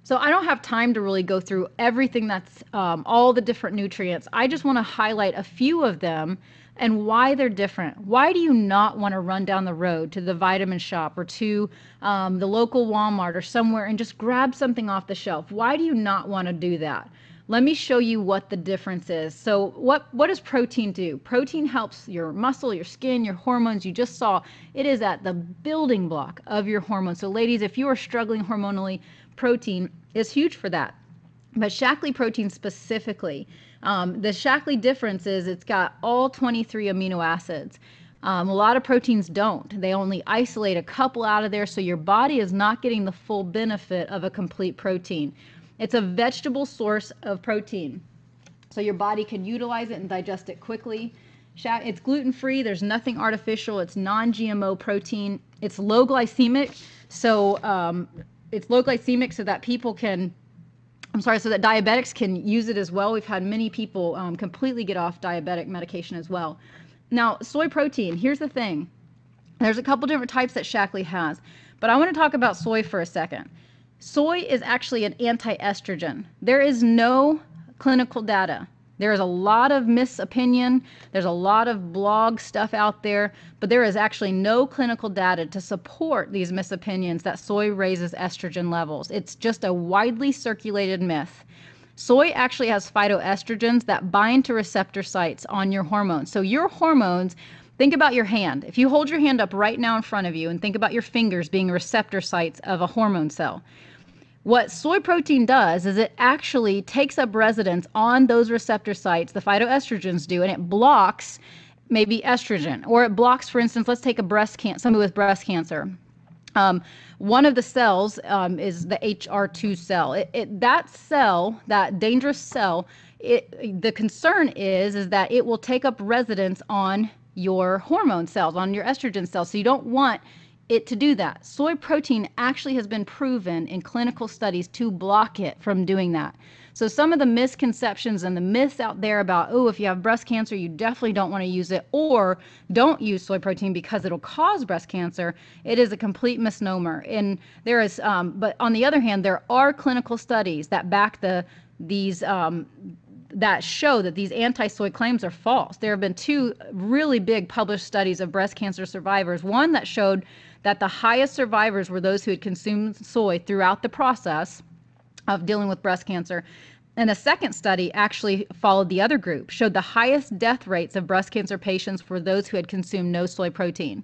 So I don't have time to really go through everything that's um, all the different nutrients. I just want to highlight a few of them and why they're different. Why do you not want to run down the road to the vitamin shop or to um, the local Walmart or somewhere and just grab something off the shelf? Why do you not want to do that? Let me show you what the difference is. So what, what does protein do? Protein helps your muscle, your skin, your hormones. You just saw it is at the building block of your hormones. So ladies, if you are struggling hormonally, protein is huge for that. But Shaklee protein specifically, um, the Shaklee difference is it's got all twenty-three amino acids. Um, a lot of proteins don't. They only isolate a couple out of there, so your body is not getting the full benefit of a complete protein. It's a vegetable source of protein, so your body can utilize it and digest it quickly. It's gluten-free. There's nothing artificial. It's non-G M O protein. It's low glycemic, so um, it's low glycemic so that people can I'm sorry, so that diabetics can use it as well. We've had many people um, completely get off diabetic medication as well. Now, soy protein, here's the thing. There's a couple different types that Shaklee has, but I want to talk about soy for a second. Soy is actually an anti-estrogen. There is no clinical data. There is a lot of misopinion. There's a lot of blog stuff out there, but there is actually no clinical data to support these misopinions that soy raises estrogen levels. It's just a widely circulated myth. Soy actually has phytoestrogens that bind to receptor sites on your hormones. So your hormones, think about your hand. If you hold your hand up right now in front of you and think about your fingers being receptor sites of a hormone cell. What soy protein does is it actually takes up residence on those receptor sites, the phytoestrogens do, and it blocks maybe estrogen, or it blocks, for instance, let's take a breast cancer, somebody with breast cancer. Um, one of the cells um, is the H R two cell. It, it, that cell, that dangerous cell, it, the concern is, is that it will take up residence on your hormone cells, on your estrogen cells, so you don't want it to do that. Soy protein actually has been proven in clinical studies to block it from doing that. So some of the misconceptions and the myths out there about, oh, if you have breast cancer, you definitely don't want to use it, or don't use soy protein because it'll cause breast cancer, it is a complete misnomer. And there is, um, but on the other hand, there are clinical studies that back the these um, that show that these anti-soy claims are false. There have been two really big published studies of breast cancer survivors, one that showed that the highest survivors were those who had consumed soy throughout the process of dealing with breast cancer. And a second study actually followed the other group, showed the highest death rates of breast cancer patients were those who had consumed no soy protein.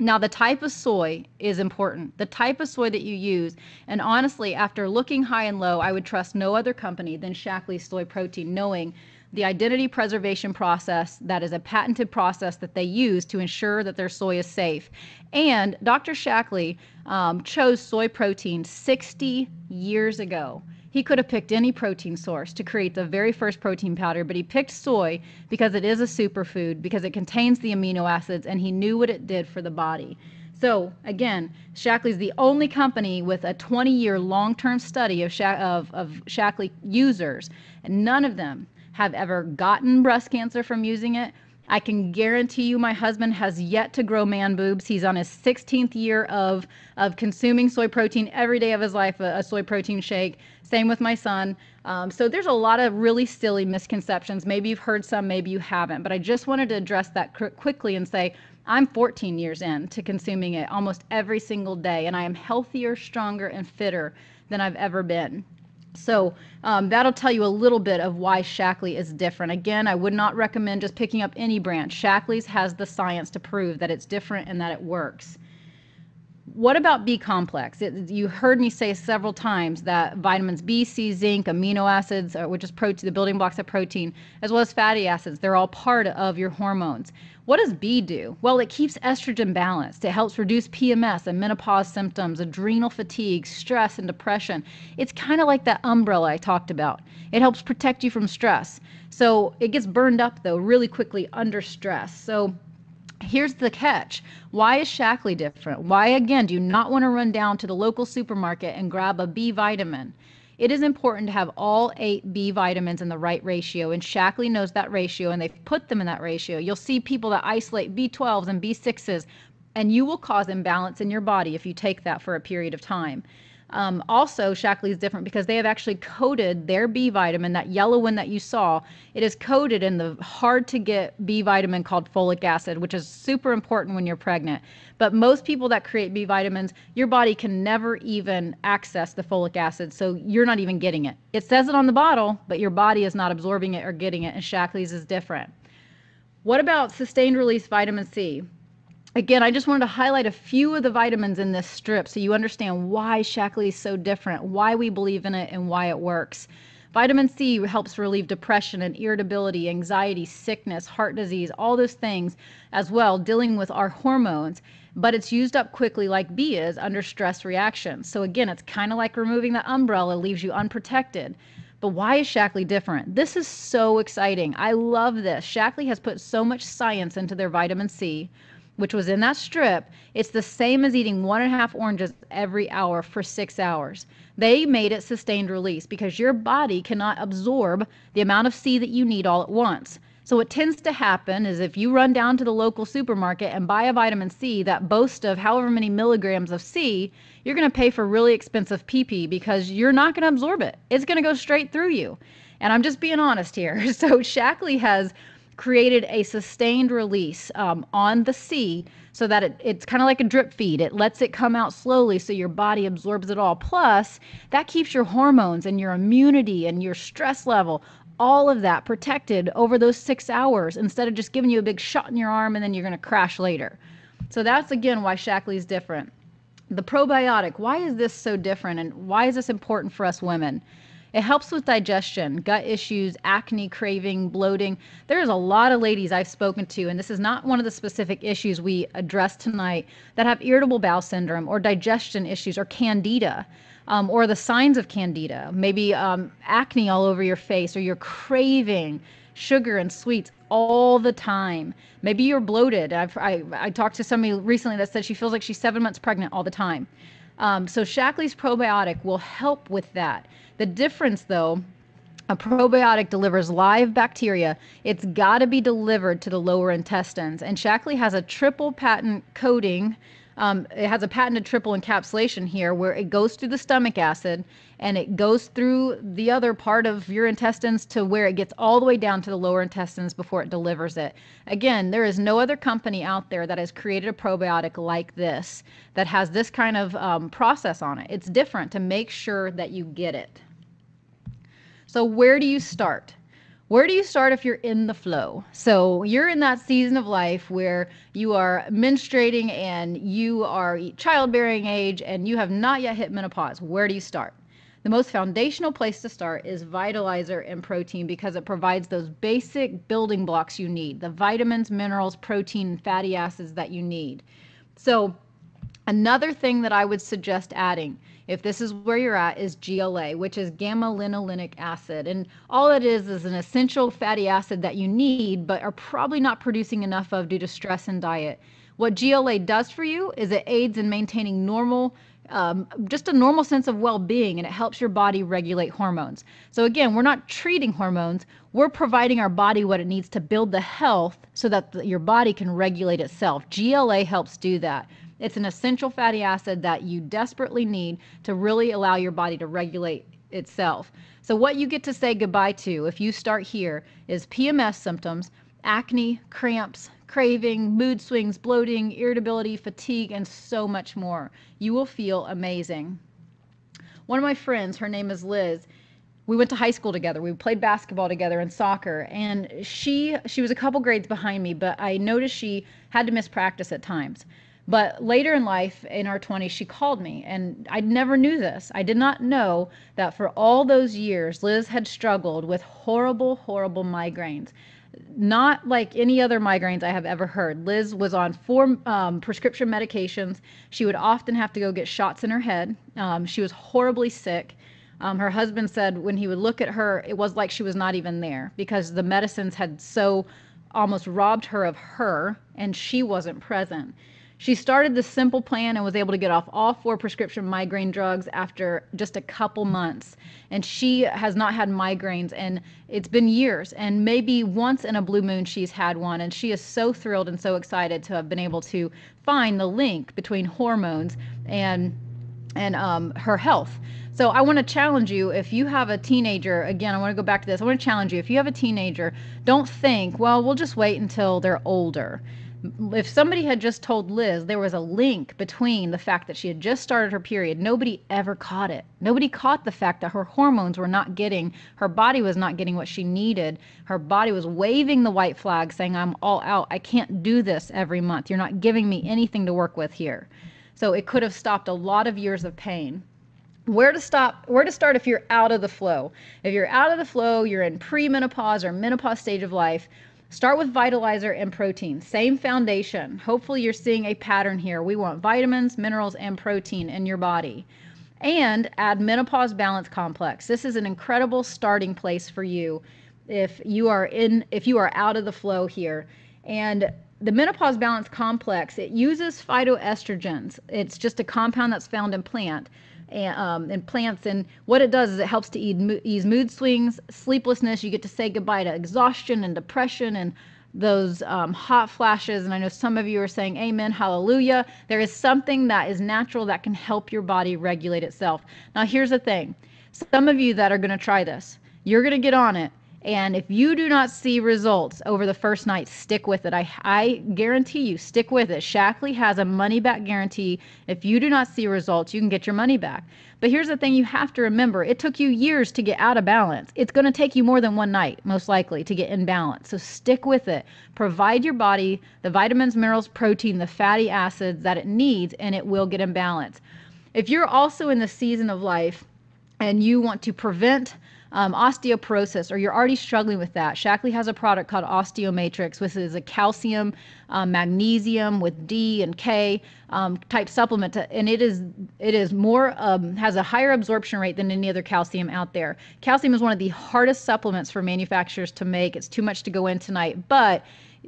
Now, the type of soy is important, the type of soy that you use. And honestly, after looking high and low, I would trust no other company than Shaklee soy protein, knowing the identity preservation process that is a patented process that they use to ensure that their soy is safe. And Doctor Shaklee um, chose soy protein sixty years ago. He could have picked any protein source to create the very first protein powder, but he picked soy because it is a superfood, because it contains the amino acids, and he knew what it did for the body. So again, Shaklee's the only company with a twenty-year long-term study of, Shak of, of Shaklee users, and none of them have ever gotten breast cancer from using it. I can guarantee you my husband has yet to grow man boobs. He's on his sixteenth year of, of consuming soy protein every day of his life, a, a soy protein shake. Same with my son. Um, so there's a lot of really silly misconceptions. Maybe you've heard some, maybe you haven't. But I just wanted to address that quickly and say I'm fourteen years in to consuming it almost every single day, and I am healthier, stronger, and fitter than I've ever been. So um, that'll tell you a little bit of why Shaklee is different. Again, I would not recommend just picking up any brand. Shaklee's has the science to prove that it's different and that it works. What about B-complex? It, you heard me say several times that vitamins B, C, zinc, amino acids, which is protein, the building blocks of protein, as well as fatty acids, they're all part of your hormones. What does B do? Well, it keeps estrogen balanced. It helps reduce P M S and menopause symptoms, adrenal fatigue, stress, and depression. It's kind of like that umbrella I talked about. It helps protect you from stress. So it gets burned up, though, really quickly under stress. So here's the catch. Why is Shaklee different? Why, again, do you not want to run down to the local supermarket and grab a B vitamin? It is important to have all eight B vitamins in the right ratio, and Shaklee knows that ratio, and they've put them in that ratio. You'll see people that isolate B twelves and B sixes, and you will cause imbalance in your body if you take that for a period of time. Um, also, Shaklee is different because they have actually coated their B vitamin, that yellow one that you saw. It is coated in the hard-to-get B vitamin called folic acid, which is super important when you're pregnant. But most people that create B vitamins, your body can never even access the folic acid, so you're not even getting it. It says it on the bottle, but your body is not absorbing it or getting it, and Shaklee's is different. What about sustained-release vitamin C? Again, I just wanted to highlight a few of the vitamins in this strip so you understand why Shaklee is so different, why we believe in it, and why it works. Vitamin C helps relieve depression and irritability, anxiety, sickness, heart disease, all those things as well, dealing with our hormones, but it's used up quickly like B is under stress reactions. So again, it's kind of like removing the umbrella, leaves you unprotected. But why is Shaklee different? This is so exciting. I love this. Shaklee has put so much science into their vitamin C, which was in that strip. It's the same as eating one and a half oranges every hour for six hours. They made it sustained release because your body cannot absorb the amount of C that you need all at once. So what tends to happen is if you run down to the local supermarket and buy a vitamin C that boasts of however many milligrams of C, you're going to pay for really expensive P P because you're not going to absorb it. It's going to go straight through you. And I'm just being honest here. So Shaklee has created a sustained release um, on the C so that it, it's kind of like a drip feed. It lets it come out slowly so your body absorbs it all. Plus, that keeps your hormones and your immunity and your stress level, all of that protected over those six hours instead of just giving you a big shot in your arm and then you're going to crash later. So that's, again, why Shaklee is different. The probiotic, why is this so different and why is this important for us women? It helps with digestion, gut issues, acne, craving, bloating. There's a lot of ladies I've spoken to, and this is not one of the specific issues we address tonight, that have irritable bowel syndrome or digestion issues or candida um, or the signs of candida, maybe um, acne all over your face, or you're craving sugar and sweets all the time. Maybe you're bloated. I've, I, I talked to somebody recently that said she feels like she's seven months pregnant all the time. Um, so Shaklee's probiotic will help with that. The difference, though, a probiotic delivers live bacteria. It's got to be delivered to the lower intestines. And Shaklee has a triple patent coating. Um, it has a patented triple encapsulation here where it goes through the stomach acid and it goes through the other part of your intestines to where it gets all the way down to the lower intestines before it delivers it. Again, there is no other company out there that has created a probiotic like this that has this kind of um, process on it. It's different to make sure that you get it. So where do you start? Where do you start if you're in the flow? So you're in that season of life where you are menstruating and you are childbearing age and you have not yet hit menopause. Where do you start? The most foundational place to start is Vitalizer and protein because it provides those basic building blocks you need, the vitamins, minerals, protein, and fatty acids that you need. So another thing that I would suggest adding, if this is where you're at, is G L A, which is gamma-linolenic acid. And all it is is an essential fatty acid that you need but are probably not producing enough of due to stress and diet. What G L A does for you is it aids in maintaining normal, um, just a normal sense of well-being, and it helps your body regulate hormones. So again, we're not treating hormones. We're providing our body what it needs to build the health so that the, your body can regulate itself. G L A helps do that. It's an essential fatty acid that you desperately need to really allow your body to regulate itself. So what you get to say goodbye to if you start here is P M S symptoms, acne, cramps, craving, mood swings, bloating, irritability, fatigue, and so much more. You will feel amazing. One of my friends, her name is Liz. We went to high school together. We played basketball together and soccer. And she she was a couple grades behind me, but I noticed she had to miss practice at times. But later in life, in our twenties, she called me, and I never knew this. I did not know that for all those years, Liz had struggled with horrible, horrible migraines. Not like any other migraines I have ever heard. Liz was on four um, prescription medications. She would often have to go get shots in her head. Um, she was horribly sick. Um, her husband said when he would look at her, it was like she was not even there, because the medicines had so almost robbed her of her, and she wasn't present. She started this simple plan and was able to get off all four prescription migraine drugs after just a couple months. And she has not had migraines, and it's been years, and maybe once in a blue moon she's had one. And she is so thrilled and so excited to have been able to find the link between hormones and and um, her health. So I want to challenge you, if you have a teenager, again, I want to go back to this. I want to challenge you, if you have a teenager, don't think, well, we'll just wait until they're older. If somebody had just told Liz there was a link between the fact that she had just started her period, nobody ever caught it. Nobody caught the fact that her hormones were not getting, her body was not getting what she needed. Her body was waving the white flag saying, I'm all out. I can't do this every month. You're not giving me anything to work with here. So it could have stopped a lot of years of pain. Where to stop, where to start if you're out of the flow. If you're out of the flow, you're in premenopause or menopause stage of life, start with Vitalizer and protein, same foundation. Hopefully you're seeing a pattern here. We want vitamins, minerals, and protein in your body. And add Menopause Balance Complex. This is an incredible starting place for you if you are in, if you are out of the flow here. And the Menopause Balance Complex, it uses phytoestrogens. It's just a compound that's found in plant. And, um, and plants, and what it does is it helps to ease mood swings, sleeplessness. You get to say goodbye to exhaustion and depression and those um, hot flashes. And I know some of you are saying amen, hallelujah. There is something that is natural that can help your body regulate itself. Now here's the thing, some of you that are going to try this, you're going to get on it, and if you do not see results over the first night, stick with it. I, I guarantee you, stick with it. Shaklee has a money-back guarantee. If you do not see results, you can get your money back. But here's the thing you have to remember. It took you years to get out of balance. It's going to take you more than one night, most likely, to get in balance. So stick with it. Provide your body the vitamins, minerals, protein, the fatty acids that it needs, and it will get in balance. If you're also in the season of life and you want to prevent Um, osteoporosis, or you're already struggling with that, Shaklee has a product called Osteomatrix, which is a calcium, um, magnesium with D and K um, type supplement, to, and it is it is more um, has a higher absorption rate than any other calcium out there. Calcium is one of the hardest supplements for manufacturers to make. It's too much to go in tonight, but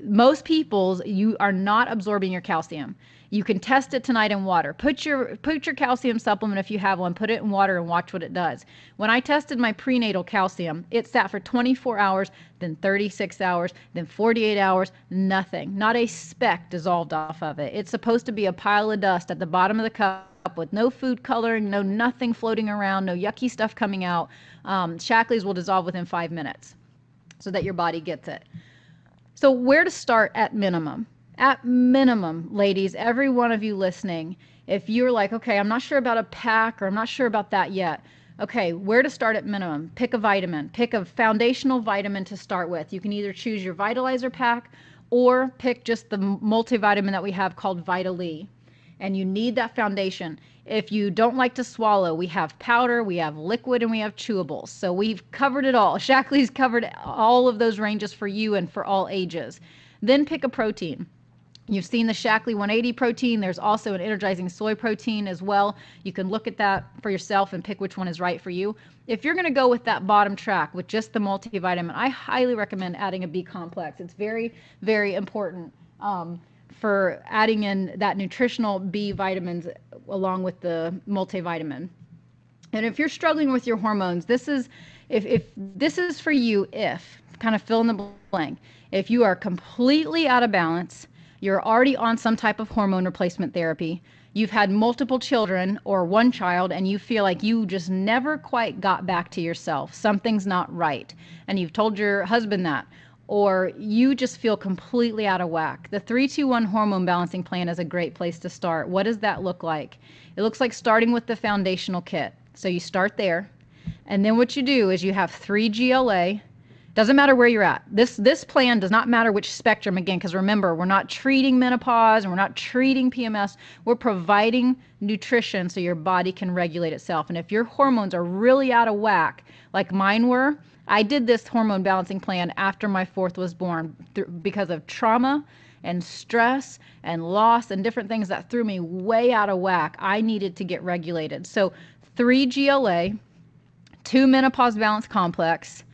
most people's, you are not absorbing your calcium. You can test it tonight in water. Put your put your calcium supplement, if you have one, put it in water and watch what it does. When I tested my prenatal calcium, it sat for twenty-four hours, then thirty-six hours, then forty-eight hours, nothing. Not a speck dissolved off of it. It's supposed to be a pile of dust at the bottom of the cup, with no food coloring, no nothing floating around, no yucky stuff coming out. Um, Shaklee's will dissolve within five minutes so that your body gets it. So where to start at minimum? At minimum, ladies, every one of you listening, if you're like, okay, I'm not sure about a pack, or I'm not sure about that yet. Okay, where to start at minimum? Pick a vitamin. Pick a foundational vitamin to start with. You can either choose your Vitalizer pack or pick just the multivitamin that we have called Vital E. And you need that foundation. If you don't like to swallow, we have powder, we have liquid, and we have chewables. So we've covered it all. Shaklee's covered all of those ranges for you and for all ages. Then pick a protein. You've seen the Shaklee one eighty protein. There's also an energizing soy protein as well. You can look at that for yourself and pick which one is right for you. If you're going to go with that bottom track with just the multivitamin, I highly recommend adding a B complex. It's very, very important. Um, for adding in that nutritional B vitamins along with the multivitamin. And if you're struggling with your hormones, this is if, if this is for you, if kind of fill in the blank, if you are completely out of balance, you're already on some type of hormone replacement therapy, you've had multiple children or one child, and you feel like you just never quite got back to yourself. Something's not right. And you've told your husband that, or you just feel completely out of whack. The three two one hormone balancing plan is a great place to start. What does that look like? It looks like starting with the foundational kit. So you start there. And then what you do is you have three G L A. Doesn't matter where you're at. This this plan does not matter which spectrum, again, because remember, we're not treating menopause and we're not treating P M S. We're providing nutrition so your body can regulate itself. And if your hormones are really out of whack, like mine were, I did this hormone balancing plan after my fourth was born th- because of trauma and stress and loss and different things that threw me way out of whack. I needed to get regulated. So three G L A, two menopause balance complex,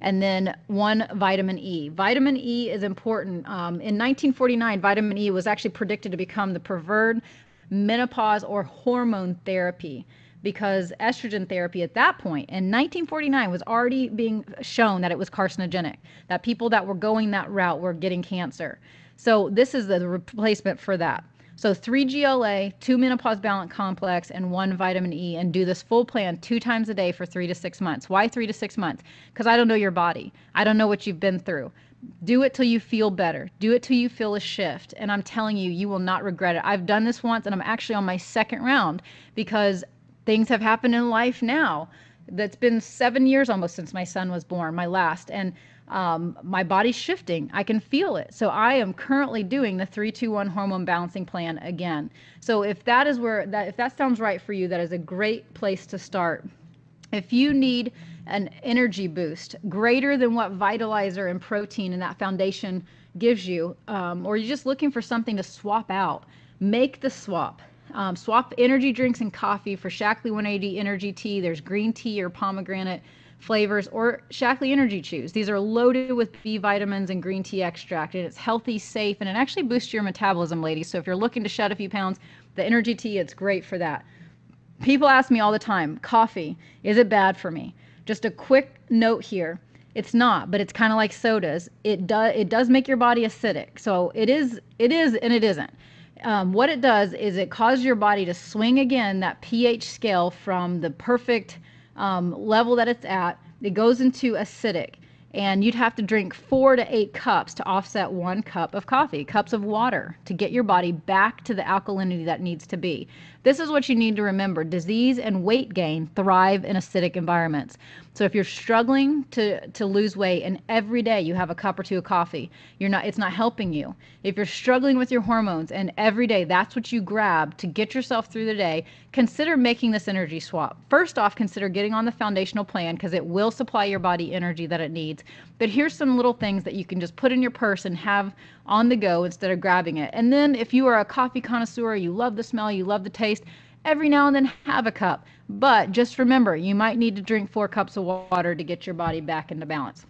and then one vitamin E. Vitamin E is important. Um, in nineteen forty-nine, vitamin E was actually predicted to become the preferred menopause or hormone therapy, because estrogen therapy at that point in nineteen forty-nine was already being shown that it was carcinogenic, that people that were going that route were getting cancer. So this is the replacement for that. So three G L A, two menopause balance complex, and one vitamin E, and do this full plan two times a day for three to six months. Why three to six months? Because I don't know your body. I don't know what you've been through. Do it till you feel better. Do it till you feel a shift. And I'm telling you, you will not regret it. I've done this once, and I'm actually on my second round because things have happened in life now. That's been seven years almost since my son was born, my last. And Um, my body's shifting. I can feel it. So I am currently doing the three two one hormone balancing plan again. So if that is where that, if that sounds right for you, that is a great place to start. If you need an energy boost greater than what Vitalizer and protein and that foundation gives you, um, or you're just looking for something to swap out, make the swap. Um, swap energy drinks and coffee for Shaklee one eighty energy tea. There's green tea or pomegranate flavors, or Shaklee energy chews. These are loaded with B vitamins and green tea extract, and it's healthy, safe, and it actually boosts your metabolism, ladies. So if you're looking to shed a few pounds, the energy tea, it's great for that. People ask me all the time, coffee, is it bad for me? Just a quick note here. It's not, but it's kind of like sodas. It does it does make your body acidic. So it is it is and it isn't. Um, what it does is it causes your body to swing again that pH scale from the perfect Um, level that it's at, it goes into acidic, and you'd have to drink four to eight cups to offset one cup of coffee, cups of water, to get your body back to the alkalinity that needs to be. This is what you need to remember. Disease and weight gain thrive in acidic environments. So if you're struggling to, to lose weight and every day you have a cup or two of coffee, you're not, it's not helping you. If you're struggling with your hormones and every day that's what you grab to get yourself through the day, consider making this energy swap. First off, consider getting on the foundational plan because it will supply your body energy that it needs. But here's some little things that you can just put in your purse and have on the go instead of grabbing it. And then if you are a coffee connoisseur, you love the smell, you love the taste, every now and then have a cup. But just remember, you might need to drink four cups of water to get your body back into balance.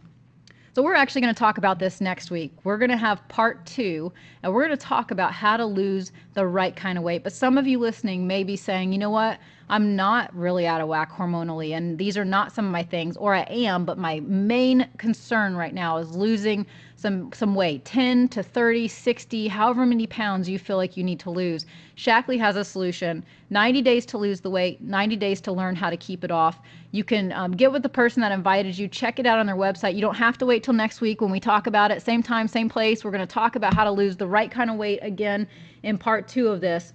So we're actually going to talk about this next week. We're going to have part two, and we're going to talk about how to lose the right kind of weight. But some of you listening may be saying, you know what, I'm not really out of whack hormonally, and these are not some of my things, or I am, but my main concern right now is losing some some weight, ten to thirty, sixty, however many pounds you feel like you need to lose. Shaklee has a solution, ninety days to lose the weight, ninety days to learn how to keep it off. You can um, get with the person that invited you, check it out on their website. You don't have to wait till next week when we talk about it. Same time, same place. We're going to talk about how to lose the right kind of weight again in part two of this.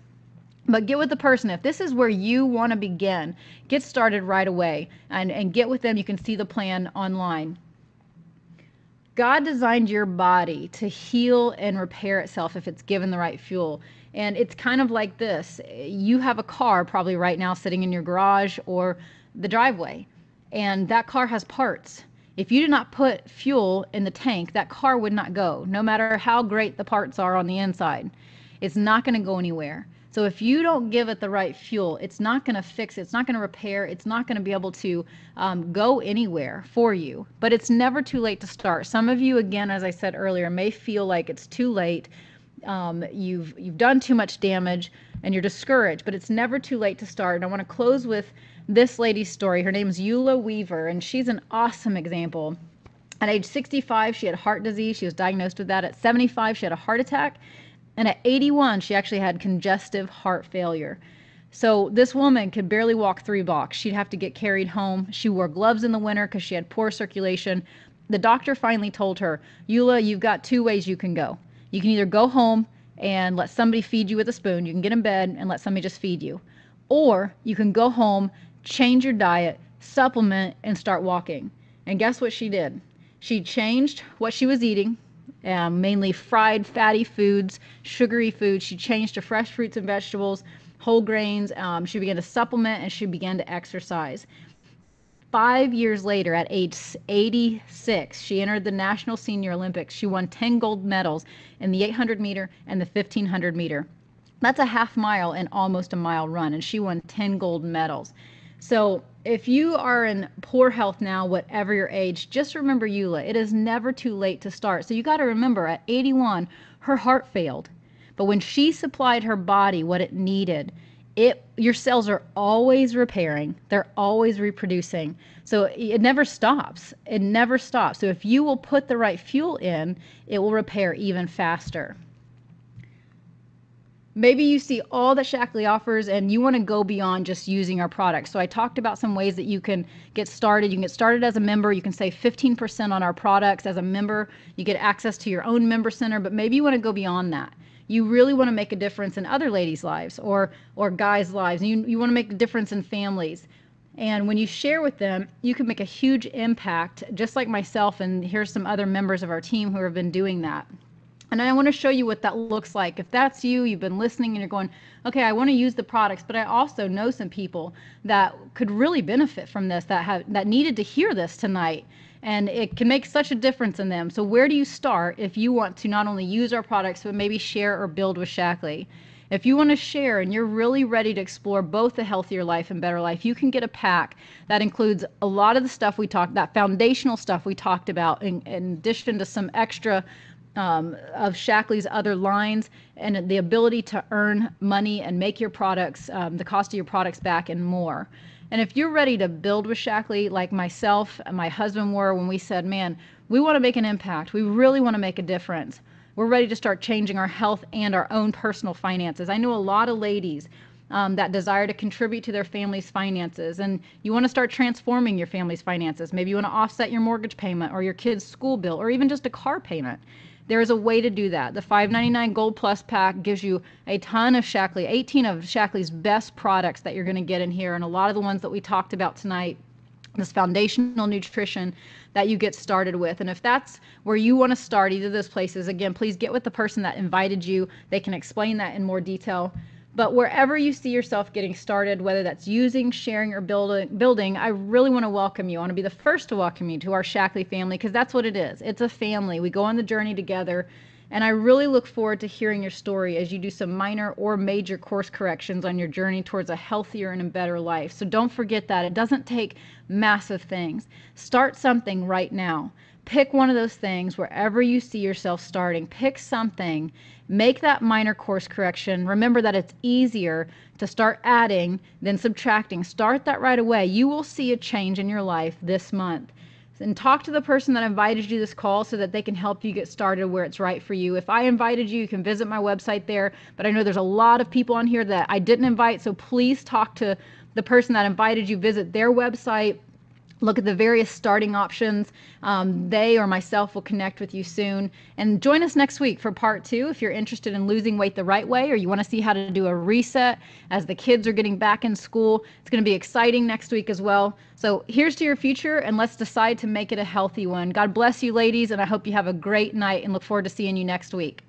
But get with the person. If this is where you want to begin, get started right away and, and get with them. You can see the plan online. God designed your body to heal and repair itself if it's given the right fuel. And it's kind of like this. You have a car probably right now sitting in your garage or the driveway, and that car has parts. If you did not put fuel in the tank, that car would not go, no matter how great the parts are on the inside. It's not going to go anywhere. So if you don't give it the right fuel, it's not going to fix it. It's not going to repair. It's not going to be able to um, go anywhere for you. But it's never too late to start. Some of you, again, as I said earlier, may feel like it's too late. um, you've you've done too much damage and you're discouraged, but it's never too late to start. And I want to close with this lady's story. Her name is Eula Weaver, and she's an awesome example. At age sixty-five, she had heart disease. She was diagnosed with that. At seventy-five, she had a heart attack. And at eighty-one, she actually had congestive heart failure. So this woman could barely walk three blocks. She'd have to get carried home. She wore gloves in the winter because she had poor circulation. The doctor finally told her, Eula, you've got two ways you can go. You can either go home and let somebody feed you with a spoon. You can get in bed and let somebody just feed you. Or you can go home, change your diet, supplement, and start walking. And guess what she did? She changed what she was eating, um, mainly fried, fatty foods, sugary foods. She changed to fresh fruits and vegetables, whole grains. Um, she began to supplement, and she began to exercise. Five years later, at age eighty-six, she entered the National Senior Olympics. She won ten gold medals in the eight hundred meter and the fifteen hundred meter. That's a half mile and almost a mile run, and she won ten gold medals. So if you are in poor health now, whatever your age, just remember, Eula, it is never too late to start. So you got to remember, at eighty-one, her heart failed. But when she supplied her body what it needed, it your cells are always repairing. They're always reproducing. So it never stops. It never stops. So if you will put the right fuel in, it will repair even faster. Maybe you see all that Shaklee offers and you want to go beyond just using our products. So I talked about some ways that you can get started. You can get started as a member. You can save fifteen percent on our products as a member. You get access to your own member center, but maybe you want to go beyond that. You really want to make a difference in other ladies' lives or or guys' lives. You, you want to make a difference in families. And when you share with them, you can make a huge impact, just like myself, and here's some other members of our team who have been doing that. And I want to show you what that looks like. If that's you, you've been listening and you're going, okay, I want to use the products, but I also know some people that could really benefit from this, that have that needed to hear this tonight. And it can make such a difference in them. So where do you start if you want to not only use our products, but maybe share or build with Shaklee? If you want to share and you're really ready to explore both a healthier life and better life, you can get a pack that includes a lot of the stuff we talked, that foundational stuff we talked about, in, in addition to some extra Um, of Shaklee's other lines, and the ability to earn money and make your products, um, the cost of your products back, and more. And if you're ready to build with Shaklee, like myself and my husband were when we said, man, we want to make an impact. We really want to make a difference. We're ready to start changing our health and our own personal finances. I know a lot of ladies Um, that desire to contribute to their family's finances, and you want to start transforming your family's finances. Maybe you want to offset your mortgage payment or your kid's school bill or even just a car payment. There is a way to do that. The five ninety-nine Gold Plus pack gives you a ton of Shaklee, eighteen of Shaklee's best products that you're going to get in here, and a lot of the ones that we talked about tonight, this foundational nutrition that you get started with. And if that's where you want to start, either of those places, again, please get with the person that invited you. They can explain that in more detail. But wherever you see yourself getting started, whether that's using, sharing, or building, building, I really want to welcome you. I want to be the first to welcome you to our Shaklee family, because that's what it is. It's a family. We go on the journey together, and I really look forward to hearing your story as you do some minor or major course corrections on your journey towards a healthier and a better life. So don't forget that. It doesn't take massive things. Start something right now. Pick one of those things wherever you see yourself starting. Pick something, make that minor course correction. Remember that it's easier to start adding than subtracting. Start that right away. You will see a change in your life this month. And talk to the person that invited you to this call so that they can help you get started where it's right for you. If I invited you, you can visit my website there, but I know there's a lot of people on here that I didn't invite, so please talk to the person that invited you, visit their website, look at the various starting options. Um, they or myself will connect with you soon. And join us next week for part two. If you're interested in losing weight the right way, or you want to see how to do a reset as the kids are getting back in school, it's going to be exciting next week as well. So here's to your future, and let's decide to make it a healthy one. God bless you, ladies, and I hope you have a great night and look forward to seeing you next week.